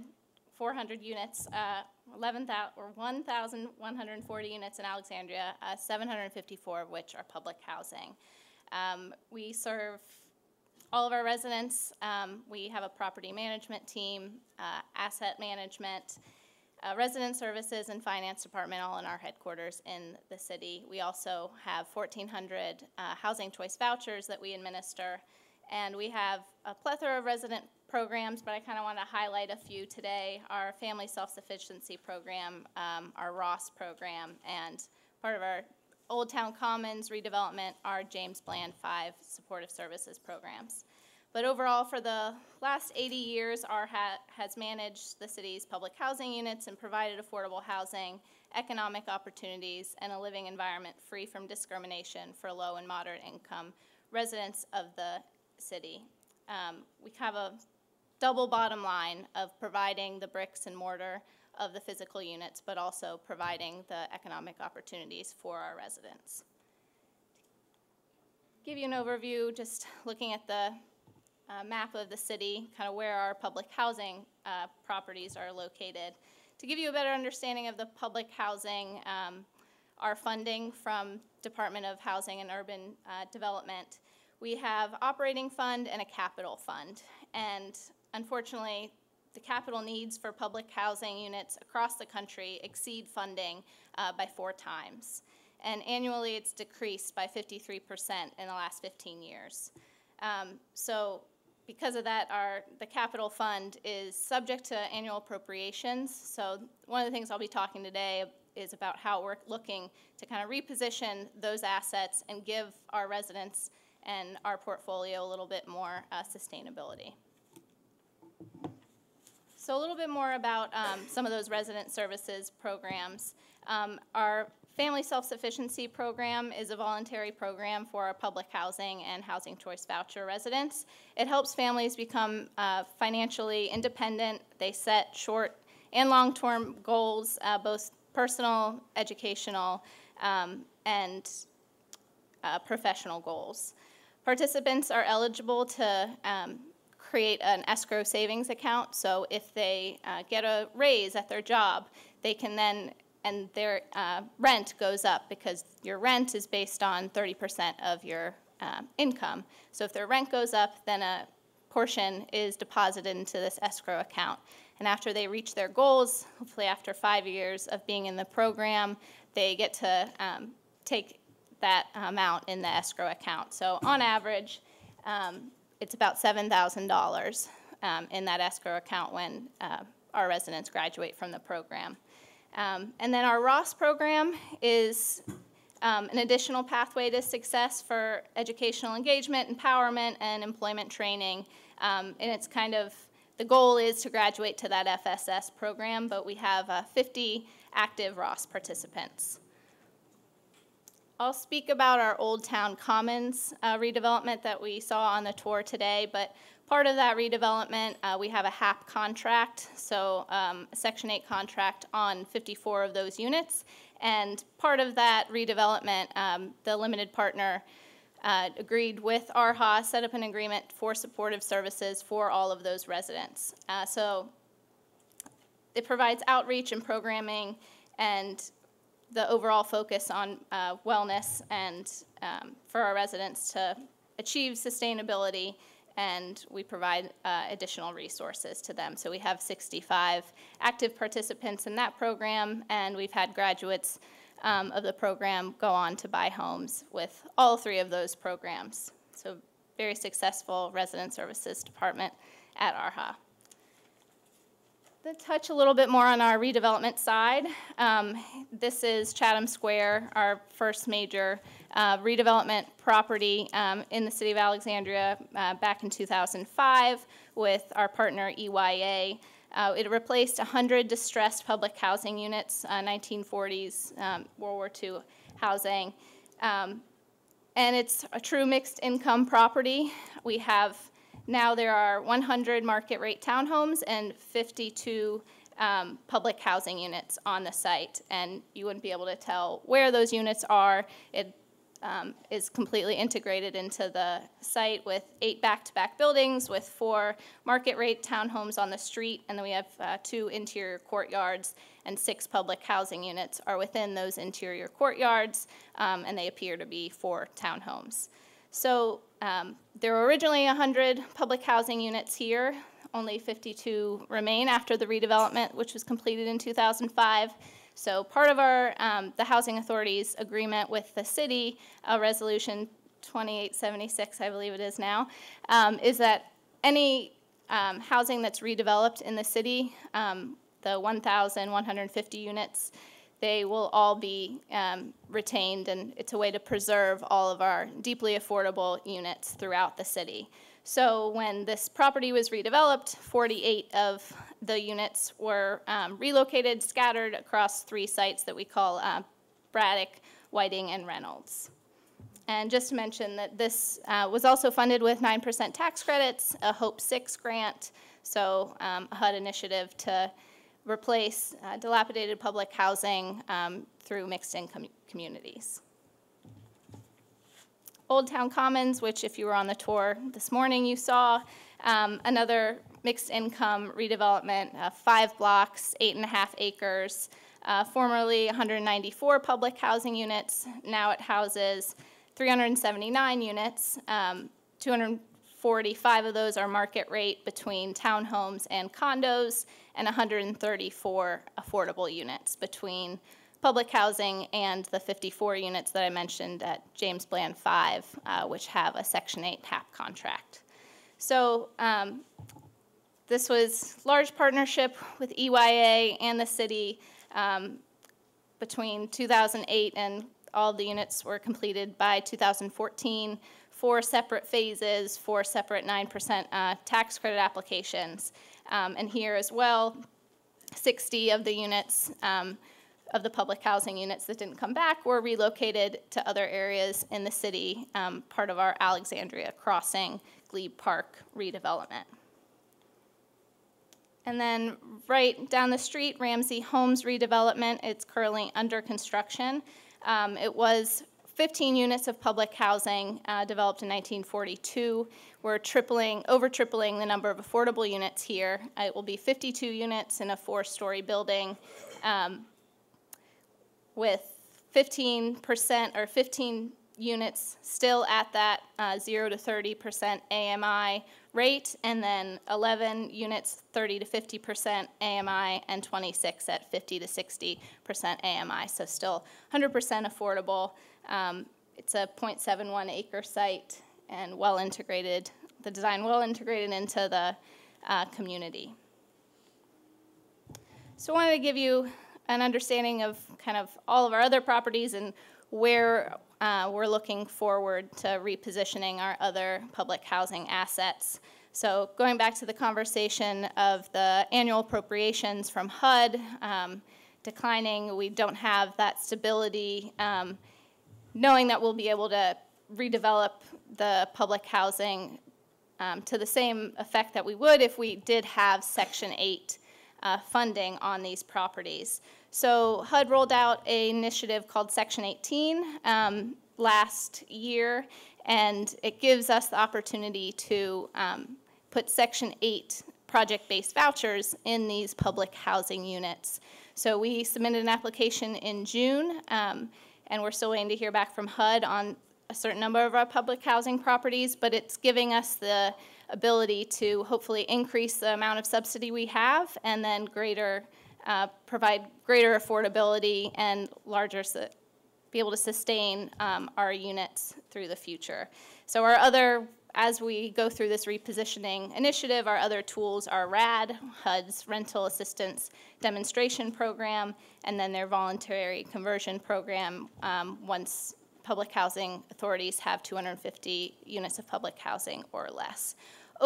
four hundred units, uh, eleven thousand, or one thousand one hundred forty units in Alexandria, uh, seven hundred fifty-four of which are public housing. Um, we serve all of our residents. Um, we have a property management team, uh, asset management, uh, resident services, and finance department all in our headquarters in the city. We also have fourteen hundred uh, housing choice vouchers that we administer, and we have a plethora of resident programs, but I kind of want to highlight a few today. Our family self-sufficiency program, um, our Ross program, and part of our Old Town Commons redevelopment, our James Bland five supportive services programs. But overall, for the last eighty years, A R H A has managed the city's public housing units and provided affordable housing, economic opportunities, and a living environment free from discrimination for low and moderate income residents of the city. Um, we have a double bottom line of providing the bricks and mortar of the physical units, but also providing the economic opportunities for our residents. Give you an overview, just looking at the uh, map of the city, kind of where our public housing uh, properties are located. To give you a better understanding of the public housing, um, our funding from Department of Housing and Urban uh, Development, we have operating fund and a capital fund. And unfortunately, the capital needs for public housing units across the country exceed funding uh, by four times. And annually, it's decreased by fifty-three percent in the last fifteen years. Um, so because of that, our, the capital fund is subject to annual appropriations. So one of the things I'll be talking today is about how we're looking to kind of reposition those assets and give our residents and our portfolio a little bit more uh, sustainability. So a little bit more about um, some of those resident services programs. Um, our Family Self-Sufficiency Program is a voluntary program for our public housing and housing choice voucher residents. It helps families become uh, financially independent. They set short and long-term goals, uh, both personal, educational, um, and uh, professional goals. Participants are eligible to um, create an escrow savings account, so if they uh, get a raise at their job, they can then, and their uh, rent goes up because your rent is based on thirty percent of your uh, income. So if their rent goes up, then a portion is deposited into this escrow account. And after they reach their goals, hopefully after five years of being in the program, they get to um, take that amount in the escrow account. So on average, um, it's about seven thousand dollars um, in that escrow account when uh, our residents graduate from the program. Um, and then our R O S program is um, an additional pathway to success for educational engagement, empowerment, and employment training. Um, and it's kind of, the goal is to graduate to that F S S program, but we have uh, fifty active R O S participants. I'll speak about our Old Town Commons uh, redevelopment that we saw on the tour today, but part of that redevelopment, uh, we have a H A P contract, so um, a Section eight contract on fifty-four of those units, and part of that redevelopment, um, the limited partner uh, agreed with A R H A, set up an agreement for supportive services for all of those residents. Uh, so it provides outreach and programming and the overall focus on uh, wellness and um, for our residents to achieve sustainability, and we provide uh, additional resources to them. So we have sixty-five active participants in that program, and we've had graduates um, of the program go on to buy homes with all three of those programs. So very successful resident services department at A R H A. To touch a little bit more on our redevelopment side, um, this is Chatham Square, our first major uh, redevelopment property um, in the city of Alexandria uh, back in two thousand five with our partner E Y A. Uh, it replaced one hundred distressed public housing units, uh, nineteen forties, um, World War Two housing. Um, and it's a true mixed income property. We have now there are one hundred market rate townhomes and fifty-two um, public housing units on the site, and you wouldn't be able to tell where those units are. It um, is completely integrated into the site with eight back-to-back buildings with four market rate townhomes on the street, and then we have uh, two interior courtyards, and six public housing units are within those interior courtyards, um, and they appear to be four townhomes. So um, there were originally one hundred public housing units here. Only fifty-two remain after the redevelopment, which was completed in two thousand five. So part of our um, the Housing Authority's agreement with the city, uh, Resolution twenty-eight seventy-six, I believe it is now, um, is that any um, housing that's redeveloped in the city, um, the one thousand one hundred fifty units, they will all be um, retained, and it's a way to preserve all of our deeply affordable units throughout the city. So when this property was redeveloped, forty-eight of the units were um, relocated, scattered across three sites that we call uh, Braddock, Whiting, and Reynolds. And just to mention that this uh, was also funded with nine percent tax credits, a HOPE six grant, so um, a H U D initiative to replace uh, dilapidated public housing um, through mixed income communities. Old Town Commons, which if you were on the tour this morning, you saw um, another mixed income redevelopment, uh, five blocks, eight and a half acres, uh, formerly one hundred ninety-four public housing units. Now it houses three hundred seventy-nine units, um, two hundred forty-five of those are market rate between townhomes and condos, and one hundred thirty-four affordable units between public housing and the fifty-four units that I mentioned at James Bland five, uh, which have a Section eight H A P contract. So um, this was large partnership with E Y A and the city um, between two thousand eight and all the units were completed by two thousand fourteen. four separate phases, four separate nine percent uh, tax credit applications. Um, and here as well, sixty of the units, um, of the public housing units that didn't come back were relocated to other areas in the city, um, part of our Alexandria Crossing Glebe Park redevelopment. And then right down the street, Ramsey Homes redevelopment. It's currently under construction. Um, it was fifteen units of public housing uh, developed in nineteen forty-two. We're tripling, over tripling the number of affordable units here. It will be fifty-two units in a four-story building um, with fifteen percent or fifteen units still at that uh, zero to thirty percent A M I rate, and then eleven units thirty to fifty percent A M I, and twenty-six at fifty to sixty percent A M I, so still one hundred percent affordable. Um, it's a zero point seven one acre site and well integrated, the design well integrated into the uh, community. So I wanted to give you an understanding of kind of all of our other properties and where Uh, we're looking forward to repositioning our other public housing assets. So going back to the conversation of the annual appropriations from H U D um, declining, we don't have that stability, um, knowing that we'll be able to redevelop the public housing um, to the same effect that we would if we did have Section eight Uh, funding on these properties. So H U D rolled out an initiative called Section eighteen um, last year, and it gives us the opportunity to um, put Section eight project-based vouchers in these public housing units. So we submitted an application in June, um, and we're still waiting to hear back from H U D on a certain number of our public housing properties, but it's giving us the ability to hopefully increase the amount of subsidy we have, and then greater, uh, provide greater affordability and larger, be able to sustain um, our units through the future. So our other, as we go through this repositioning initiative, our other tools are R A D, H U D's Rental Assistance Demonstration Program, and then their Voluntary Conversion Program um, once public housing authorities have two hundred fifty units of public housing or less.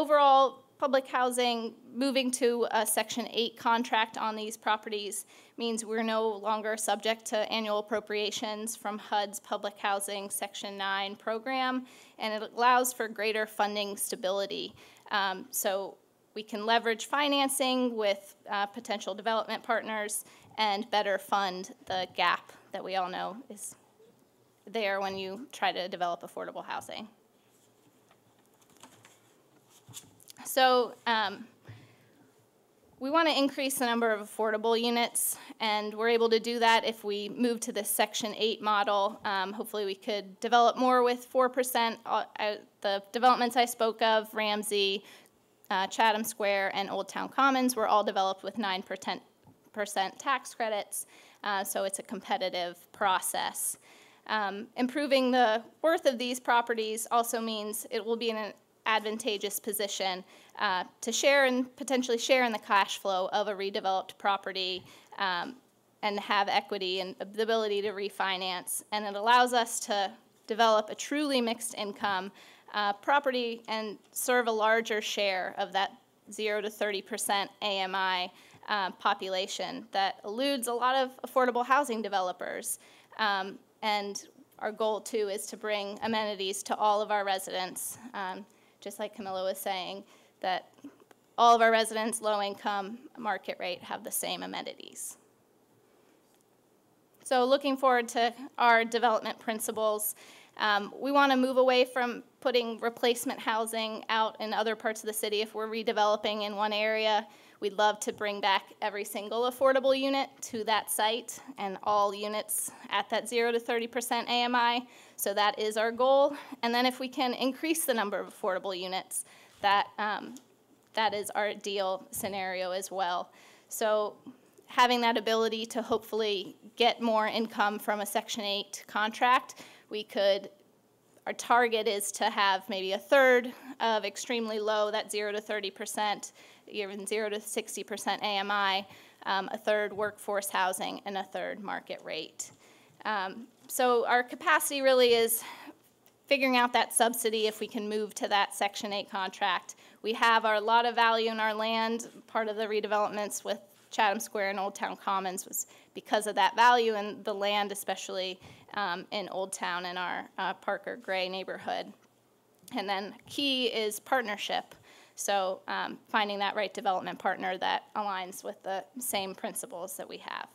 Overall, public housing moving to a Section eight contract on these properties means we're no longer subject to annual appropriations from H U D's public housing Section nine program, and it allows for greater funding stability. Um, so we can leverage financing with uh, potential development partners and better fund the gap that we all know is there when you try to develop affordable housing. So um, we want to increase the number of affordable units, and we're able to do that if we move to this Section eight model. Um, hopefully we could develop more with four percent. Uh, the developments I spoke of, Ramsey, uh, Chatham Square, and Old Town Commons, were all developed with nine percent tax credits, uh, so it's a competitive process. Um, improving the worth of these properties also means it will be in an advantageous position uh, to share and potentially share in the cash flow of a redeveloped property um, and have equity and the ability to refinance. And it allows us to develop a truly mixed income uh, property and serve a larger share of that zero to thirty percent A M I uh, population that eludes a lot of affordable housing developers. Um, And our goal, too, is to bring amenities to all of our residents. Um, just like Kamilah was saying, that all of our residents, low income, market rate, have the same amenities. So looking forward to our development principles. Um, we want to move away from putting replacement housing out in other parts of the city. If we're redeveloping in one area, we'd love to bring back every single affordable unit to that site and all units at that zero to thirty percent A M I. So that is our goal. And then if we can increase the number of affordable units, that, um, that is our ideal scenario as well. So having that ability to hopefully get more income from a Section eight contract, we could, our target is to have maybe a third of extremely low, that zero to thirty percent, even zero to sixty percent A M I, um, a third workforce housing, and a third market rate. Um, so our capacity really is figuring out that subsidy if we can move to that Section eight contract. We have our lot of value in our land. Part of the redevelopments with Chatham Square and Old Town Commons was because of that value in the land, especially um, in Old Town in our uh, Parker Gray neighborhood. And then key is partnership. So um, finding that right development partner that aligns with the same principles that we have.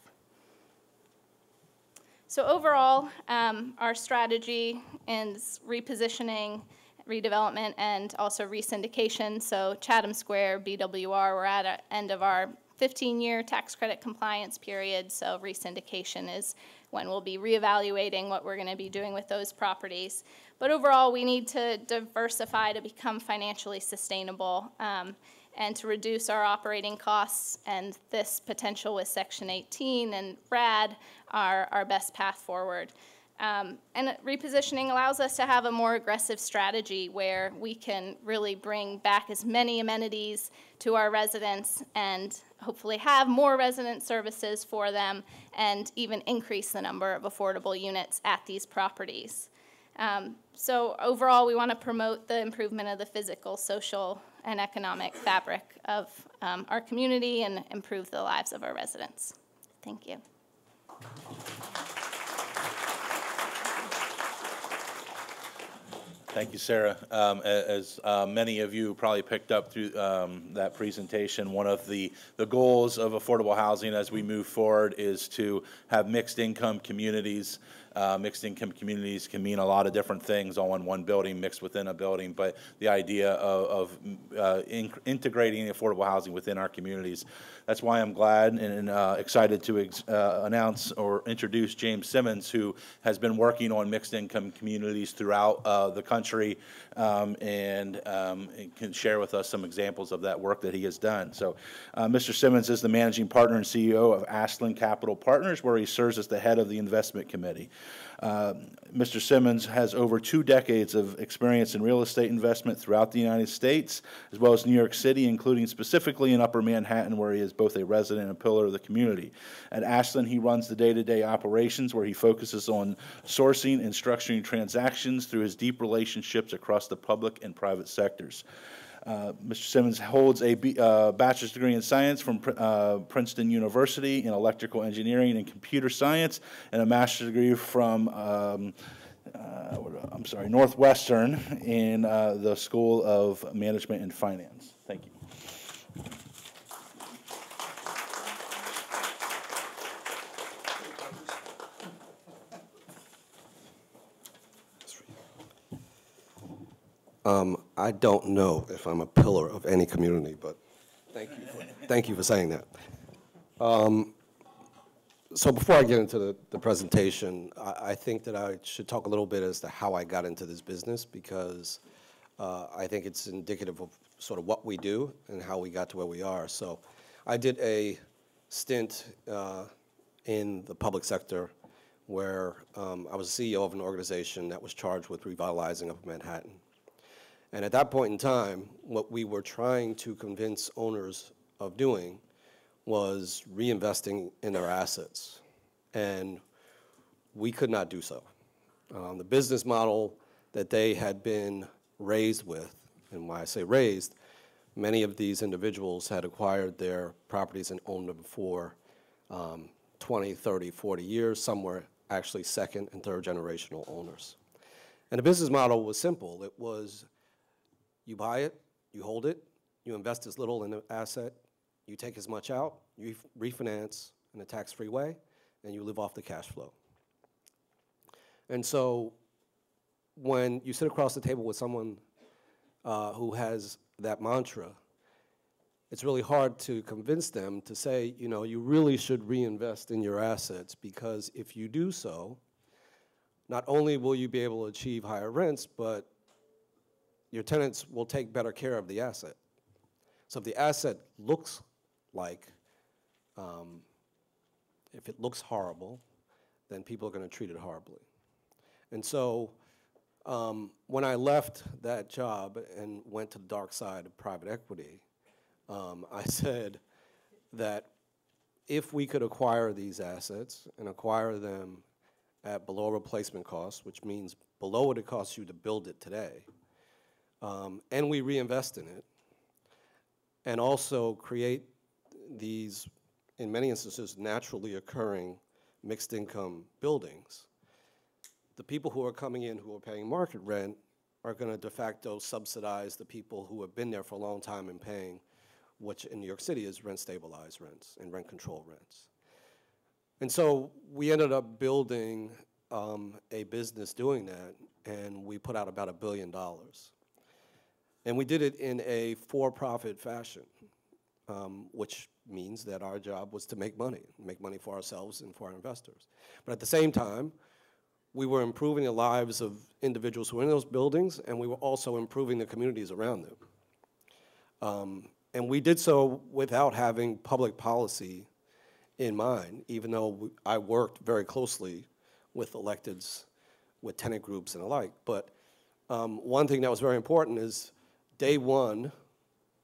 So overall, um, our strategy is repositioning, redevelopment, and also resyndication. So Chatham Square, B W R, we're at the end of our fifteen year tax credit compliance period. So resyndication is when we'll be reevaluating what we're going to be doing with those properties. But overall, we need to diversify to become financially sustainable um, and to reduce our operating costs. And this potential with Section eighteen and RAD are our best path forward. Um, and repositioning allows us to have a more aggressive strategy where we can really bring back as many amenities to our residents and hopefully have more resident services for them and even increase the number of affordable units at these properties. Um, so overall, we want to promote the improvement of the physical, social, and economic fabric of um, our community and improve the lives of our residents. Thank you. Thank you, Sarah. Um, as uh, many of you probably picked up through um, that presentation, one of the, the goals of affordable housing as we move forward is to have mixed income communities. Uh, mixed income communities can mean a lot of different things all in one building, mixed within a building, but the idea of, of uh, in integrating affordable housing within our communities. That's why I'm glad and uh, excited to ex uh, announce or introduce James Simmons, who has been working on mixed income communities throughout uh, the country. Country, um, and, um, and can share with us some examples of that work that he has done. So uh, Mister Simmons is the managing partner and C E O of Ashland Capital Partners, where he serves as the head of the investment committee. Uh, Mister Simmons has over two decades of experience in real estate investment throughout the United States, as well as New York City, including specifically in Upper Manhattan, where he is both a resident and a pillar of the community. At Ashland, he runs the day-to-day operations, where he focuses on sourcing and structuring transactions through his deep relationships across the public and private sectors. Uh, Mister Simmons holds a B, uh, bachelor's degree in science from uh, Princeton University in electrical engineering and computer science, and a master's degree from, um, uh, I'm sorry, Northwestern in uh, the School of Management and Finance. Thank you. Um, I don't know if I'm a pillar of any community, but thank you for, thank you for saying that. Um, so before I get into the, the presentation, I, I think that I should talk a little bit as to how I got into this business, because uh, I think it's indicative of sort of what we do and how we got to where we are. So I did a stint uh, in the public sector where um, I was C E O of an organization that was charged with revitalizing Upper Manhattan. And at that point in time, what we were trying to convince owners of doing was reinvesting in their assets. And we could not do so. Um, the business model that they had been raised with, and why I say raised, many of these individuals had acquired their properties and owned them for um, twenty, thirty, forty years. Some were actually second and third generational owners. And the business model was simple. It was, you buy it, you hold it, you invest as little in the asset, you take as much out, you refinance in a tax-free way, and you live off the cash flow. And so when you sit across the table with someone uh, who has that mantra, it's really hard to convince them to say, you know, you really should reinvest in your assets, because if you do so, not only will you be able to achieve higher rents, but your tenants will take better care of the asset. So if the asset looks like, um, if it looks horrible, then people are going to treat it horribly. And so um, when I left that job and went to the dark side of private equity, um, I said that if we could acquire these assets and acquire them at below replacement cost, which means below what it costs you to build it today, um, and we reinvest in it, and also create these, in many instances, naturally occurring mixed income buildings, the people who are coming in who are paying market rent are going to de facto subsidize the people who have been there for a long time and paying, which in New York City is rent-stabilized rents and rent-controlled rents. And so we ended up building um, a business doing that, and we put out about a billion dollars. And we did it in a for-profit fashion, um, which means that our job was to make money, make money for ourselves and for our investors. But at the same time, we were improving the lives of individuals who were in those buildings, and we were also improving the communities around them. Um, and we did so without having public policy in mind, even though we, I worked very closely with electeds, with tenant groups and the like. But um, one thing that was very important is day one,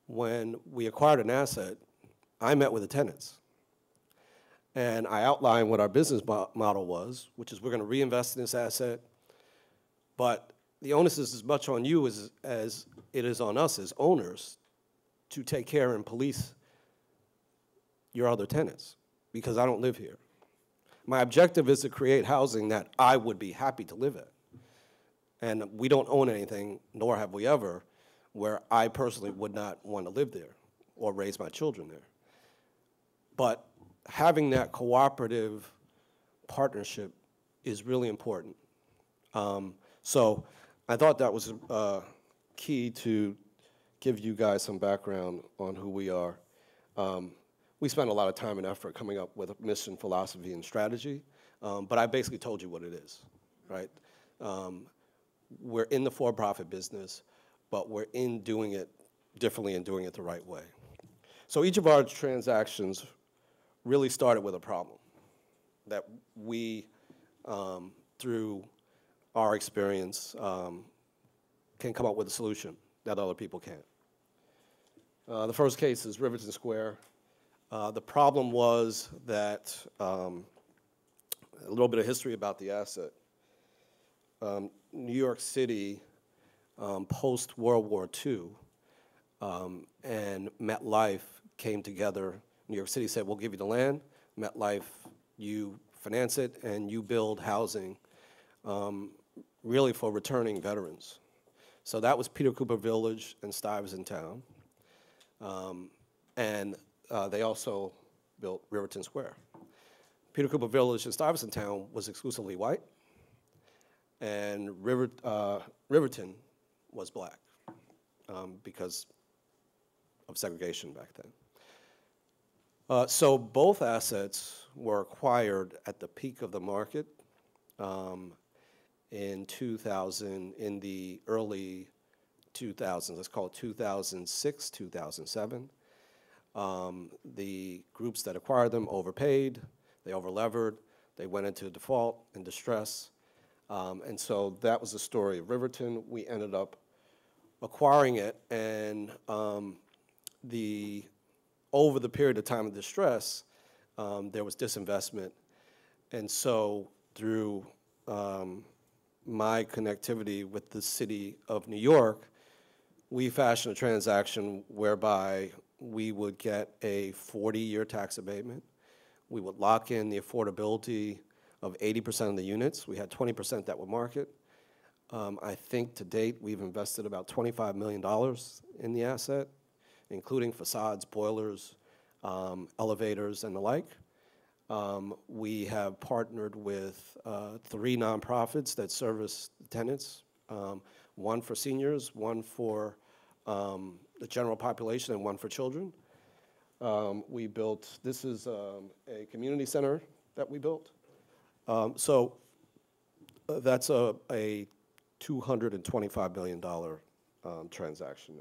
when we acquired an asset, I met with the tenants. And I outlined what our business mo model was, which is we're going to reinvest in this asset, but the onus is as much on you as, as it is on us as owners to take care and police your other tenants, because I don't live here. My objective is to create housing that I would be happy to live at. And we don't own anything, nor have we ever, where I personally would not want to live there or raise my children there. But having that cooperative partnership is really important. Um, so I thought that was uh, key to give you guys some background on who we are. Um, we spent a lot of time and effort coming up with a mission, philosophy, and strategy, um, but I basically told you what it is, right? Um, we're in the for-profit business, but we're in doing it differently and doing it the right way. So each of our transactions really started with a problem that we, um, through our experience, um, can come up with a solution that other people can't. Uh, the first case is Riverton Square. Uh, the problem was that, um, a little bit of history about the asset. Um, New York City, um, post-World War Two, um, and MetLife came together. New York City said, we'll give you the land. MetLife, you finance it, and you build housing, um, really for returning veterans. So that was Peter Cooper Village and Stuyvesant Town. Um, and uh, they also built Riverton Square. Peter Cooper Village and Stuyvesant Town was exclusively white, and River, uh, Riverton was black, um, because of segregation back then. Uh, so both assets were acquired at the peak of the market um, in two thousand, in the early two thousands, let's call it two thousand six, two thousand seven. Um, the groups that acquired them overpaid, they overlevered, they went into default and distress. Um, and so that was the story of Riverton. We ended up acquiring it, and um, the over the period of time of distress, um, there was disinvestment. And so through um, my connectivity with the city of New York, we fashioned a transaction whereby we would get a forty-year tax abatement. We would lock in the affordability of eighty percent of the units. We had twenty percent that were market. Um, I think to date, we've invested about twenty-five million dollars in the asset, including facades, boilers, um, elevators, and the like. Um, we have partnered with uh, three nonprofits that service tenants, um, one for seniors, one for um, the general population, and one for children. Um, we built, this is um, a community center that we built. Um, so uh, that's a, a two hundred twenty-five million dollars um, transaction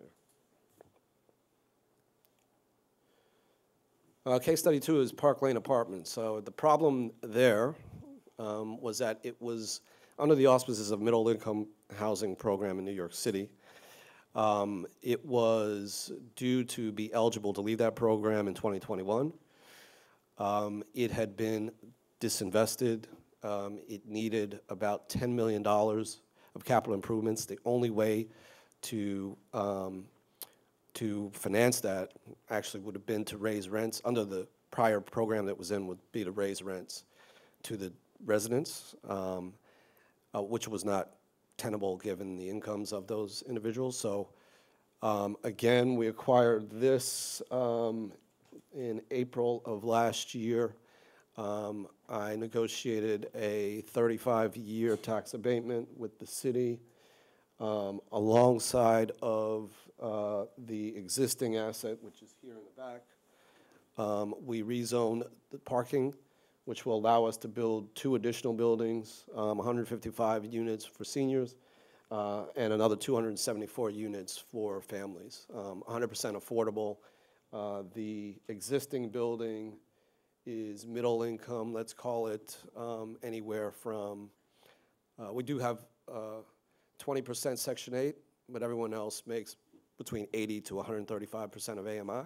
there. Uh, case study two is Park Lane Apartments. So the problem there um, was that it was under the auspices of middle income housing program in New York City. Um, it was due to be eligible to leave that program in twenty twenty-one. Um, it had been disinvested. Um, it needed about ten million dollars of capital improvements. The only way to um, to finance that actually would have been to raise rents under the prior program that was in would be to raise rents to the residents, um, uh, which was not tenable given the incomes of those individuals. So um, again, we acquired this um, in April of last year. Um, I negotiated a thirty-five year tax abatement with the city um, alongside of uh, the existing asset, which is here in the back. Um, we rezoned the parking, which will allow us to build two additional buildings, um, one hundred fifty-five units for seniors uh, and another two hundred seventy-four units for families, um, one hundred percent affordable. Uh, the existing building is middle income, let's call it um, anywhere from, uh, we do have uh, twenty percent Section eight, but everyone else makes between eighty to one hundred thirty-five percent of A M I.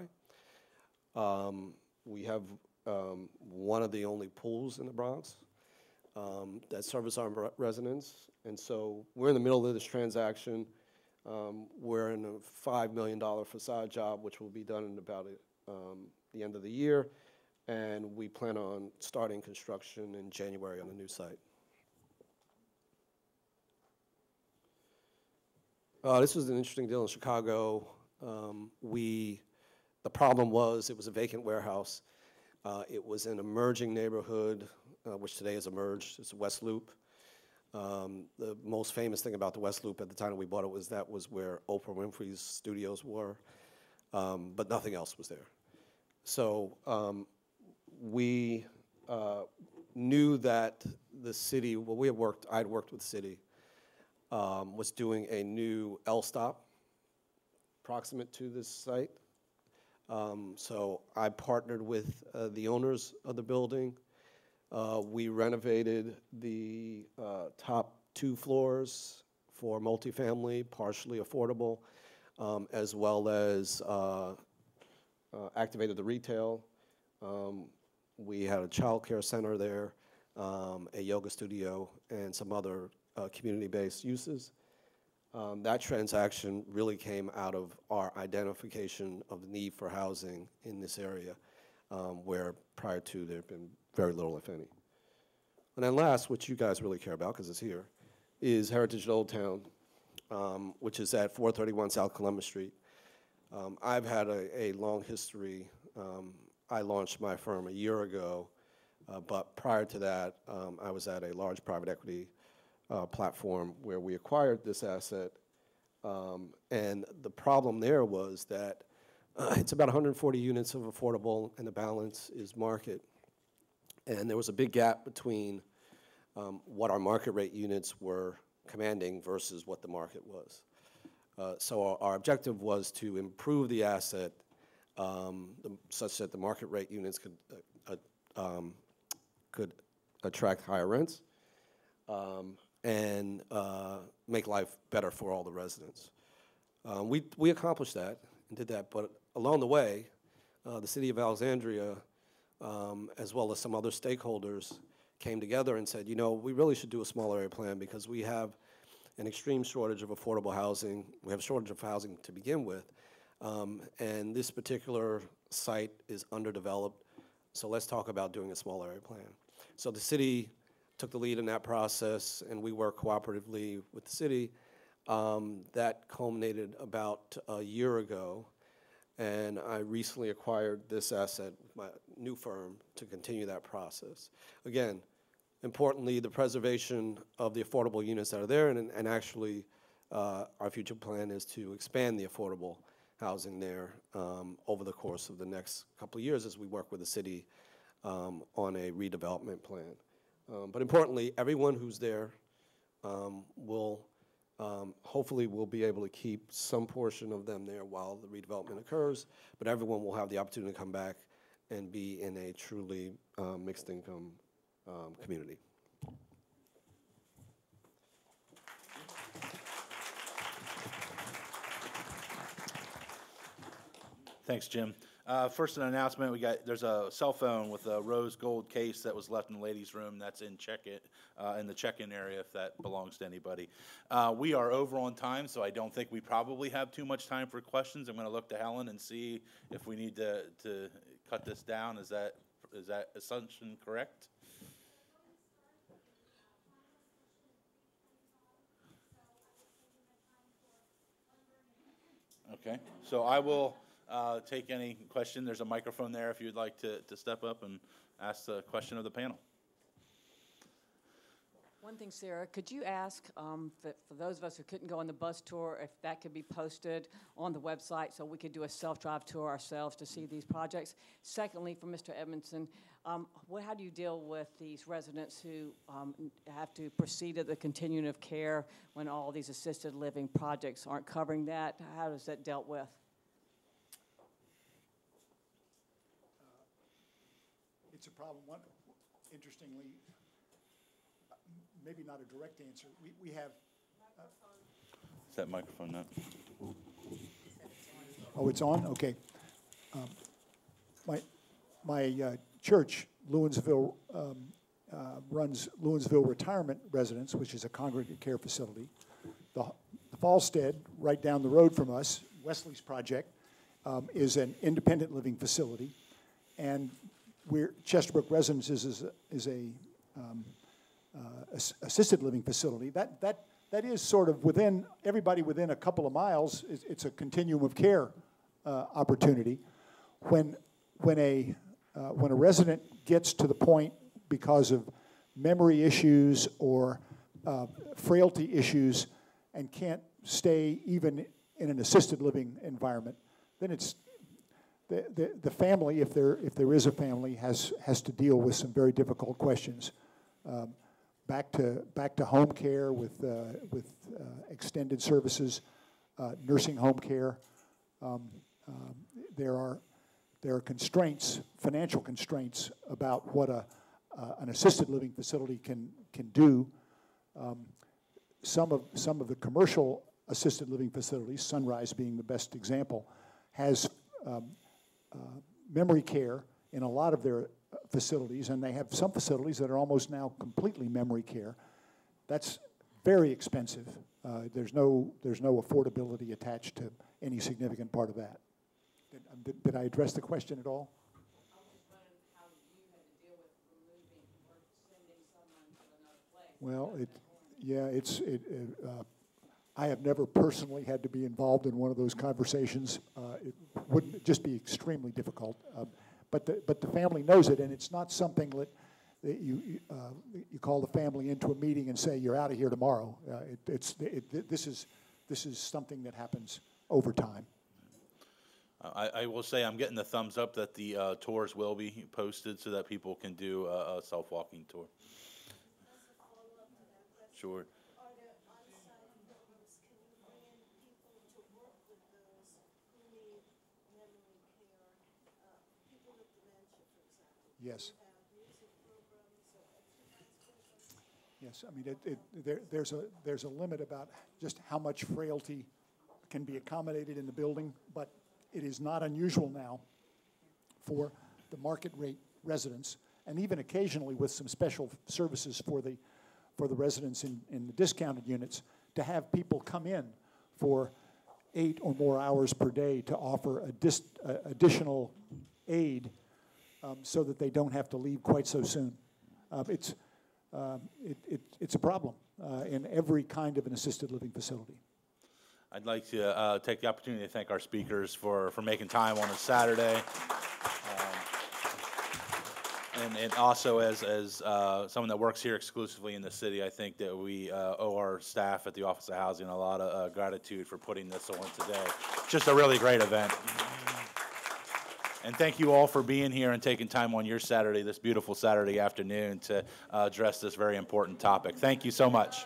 Um, we have um, one of the only pools in the Bronx um, that service our residents. And so we're in the middle of this transaction. Um, we're in a five million dollar facade job, which will be done in about um, the end of the year. And we plan on starting construction in January on the new site. Uh, this was an interesting deal in Chicago. Um, we, the problem was it was a vacant warehouse. Uh, it was an emerging neighborhood, uh, which today has emerged. It's West Loop. Um, the most famous thing about the West Loop at the time we bought it was that was where Oprah Winfrey's studios were, um, but nothing else was there. So. Um, We uh, knew that the city, well, we had worked, I had worked with the city, um, was doing a new L-stop proximate to this site. Um, so I partnered with uh, the owners of the building. Uh, we renovated the uh, top two floors for multifamily, partially affordable, um, as well as uh, uh, activated the retail. Um, We had a child care center there, um, a yoga studio, and some other uh, community-based uses. Um, that transaction really came out of our identification of the need for housing in this area, um, where prior to there had been very little, if any. And then last, which you guys really care about because it's here, is Heritage Old Town, um, which is at four thirty-one South Columbus Street. Um, I've had a, a long history. Um, I launched my firm a year ago, uh, but prior to that, um, I was at a large private equity uh, platform where we acquired this asset. Um, and the problem there was that uh, it's about one hundred forty units of affordable and the balance is market. And there was a big gap between um, what our market rate units were commanding versus what the market was. Uh, so our, our objective was to improve the asset Um, the, such that the market rate units could uh, uh, um, could attract higher rents um, and uh, make life better for all the residents. Um, we we accomplished that and did that, but along the way, uh, the city of Alexandria, um, as well as some other stakeholders, came together and said, you know, we really should do a small area plan because we have an extreme shortage of affordable housing. We have a shortage of housing to begin with. Um, and this particular site is underdeveloped, so let's talk about doing a small area plan. So the city took the lead in that process, and we worked cooperatively with the city. Um, that culminated about a year ago, and I recently acquired this asset with my new firm to continue that process. Again, importantly, the preservation of the affordable units that are there, and, and actually uh, our future plan is to expand the affordable housing there um, over the course of the next couple of years as we work with the city um, on a redevelopment plan. Um, but importantly, everyone who's there um, will um, hopefully will be able to keep some portion of them there while the redevelopment occurs, but everyone will have the opportunity to come back and be in a truly uh, mixed income um, community. Thanks, Jim. Uh, first, an announcement. We got there's a cell phone with a rose gold case that was left in the ladies' room. That's in check-in, uh, in the check-in area, if that belongs to anybody. Uh, we are over on time, so I don't think we probably have too much time for questions. I'm going to look to Helen and see if we need to to cut this down. Is that is that assumption correct? Okay, so I will uh, take any question. There's a microphone there if you'd like to, to step up and ask the question of the panel. One thing, Sarah, could you ask, um, for, for those of us who couldn't go on the bus tour, if that could be posted on the website so we could do a self-drive tour ourselves to see these projects? Secondly, for Mister Edmondson, um, what, how do you deal with these residents who um, have to proceed to the continuum of care when all these assisted living projects aren't covering that? How is that dealt with? Uh, it's a problem. One, interestingly, maybe not a direct answer. We, we have... Uh, Is that microphone up? Oh, it's on? Okay. Um, my my uh, church, Lewinsville, um, uh, runs Lewinsville Retirement Residence, which is a congregate care facility. The, the Falstead, right down the road from us, Wesley's project, um, is an independent living facility. And we're, Chesterbrook Residences is a... Is a um, Uh, assisted living facility, that, that, that is sort of within, everybody within a couple of miles, it's, it's a continuum of care uh, opportunity. When, when, a, uh, when a resident gets to the point because of memory issues or uh, frailty issues and can't stay even in an assisted living environment, then it's, the, the, the family, if there, if there is a family, has, has to deal with some very difficult questions. Um, Back to back to home care with uh, with uh, extended services, uh, nursing home care. Um, um, there are there are constraints, financial constraints about what a uh, an assisted living facility can can do. Um, some of some of the commercial assisted living facilities, Sunrise being the best example, has um, uh, memory care in a lot of their facilities, and they have some facilities that are almost now completely memory care. That's very expensive. Uh, there's no there's no affordability attached to any significant part of that. Did, um, did, did I address the question at all? I was just wondering how you had to deal with removing or sending someone to another place. Well, it yeah, it's it. it uh, I have never personally had to be involved in one of those conversations. Uh, it wouldn't just be extremely difficult. Um, But the, but the family knows it, and it's not something that, that you uh, you call the family into a meeting and say, you're out of here tomorrow. Uh, it, it's, it, this, is, this is something that happens over time. I, I will say I'm getting the thumbs up that the uh, tours will be posted so that people can do a, a self-walking tour. Sure. Yes. Yes. I mean, it, it, there, there's a there's a limit about just how much frailty can be accommodated in the building, but it is not unusual now for the market rate residents, and even occasionally with some special services for the for the residents in, in the discounted units, to have people come in for eight or more hours per day to offer a dis, uh, additional aid. Um, so that they don't have to leave quite so soon. Uh, it's, uh, it, it, it's a problem uh, in every kind of an assisted living facility. I'd like to uh, take the opportunity to thank our speakers for, for making time on a Saturday. And, and also, as, as uh, someone that works here exclusively in the city, I think that we uh, owe our staff at the Office of Housing a lot of uh, gratitude for putting this on today. It's just a really great event. And thank you all for being here and taking time on your Saturday, this beautiful Saturday afternoon, to uh, address this very important topic. Thank you so much.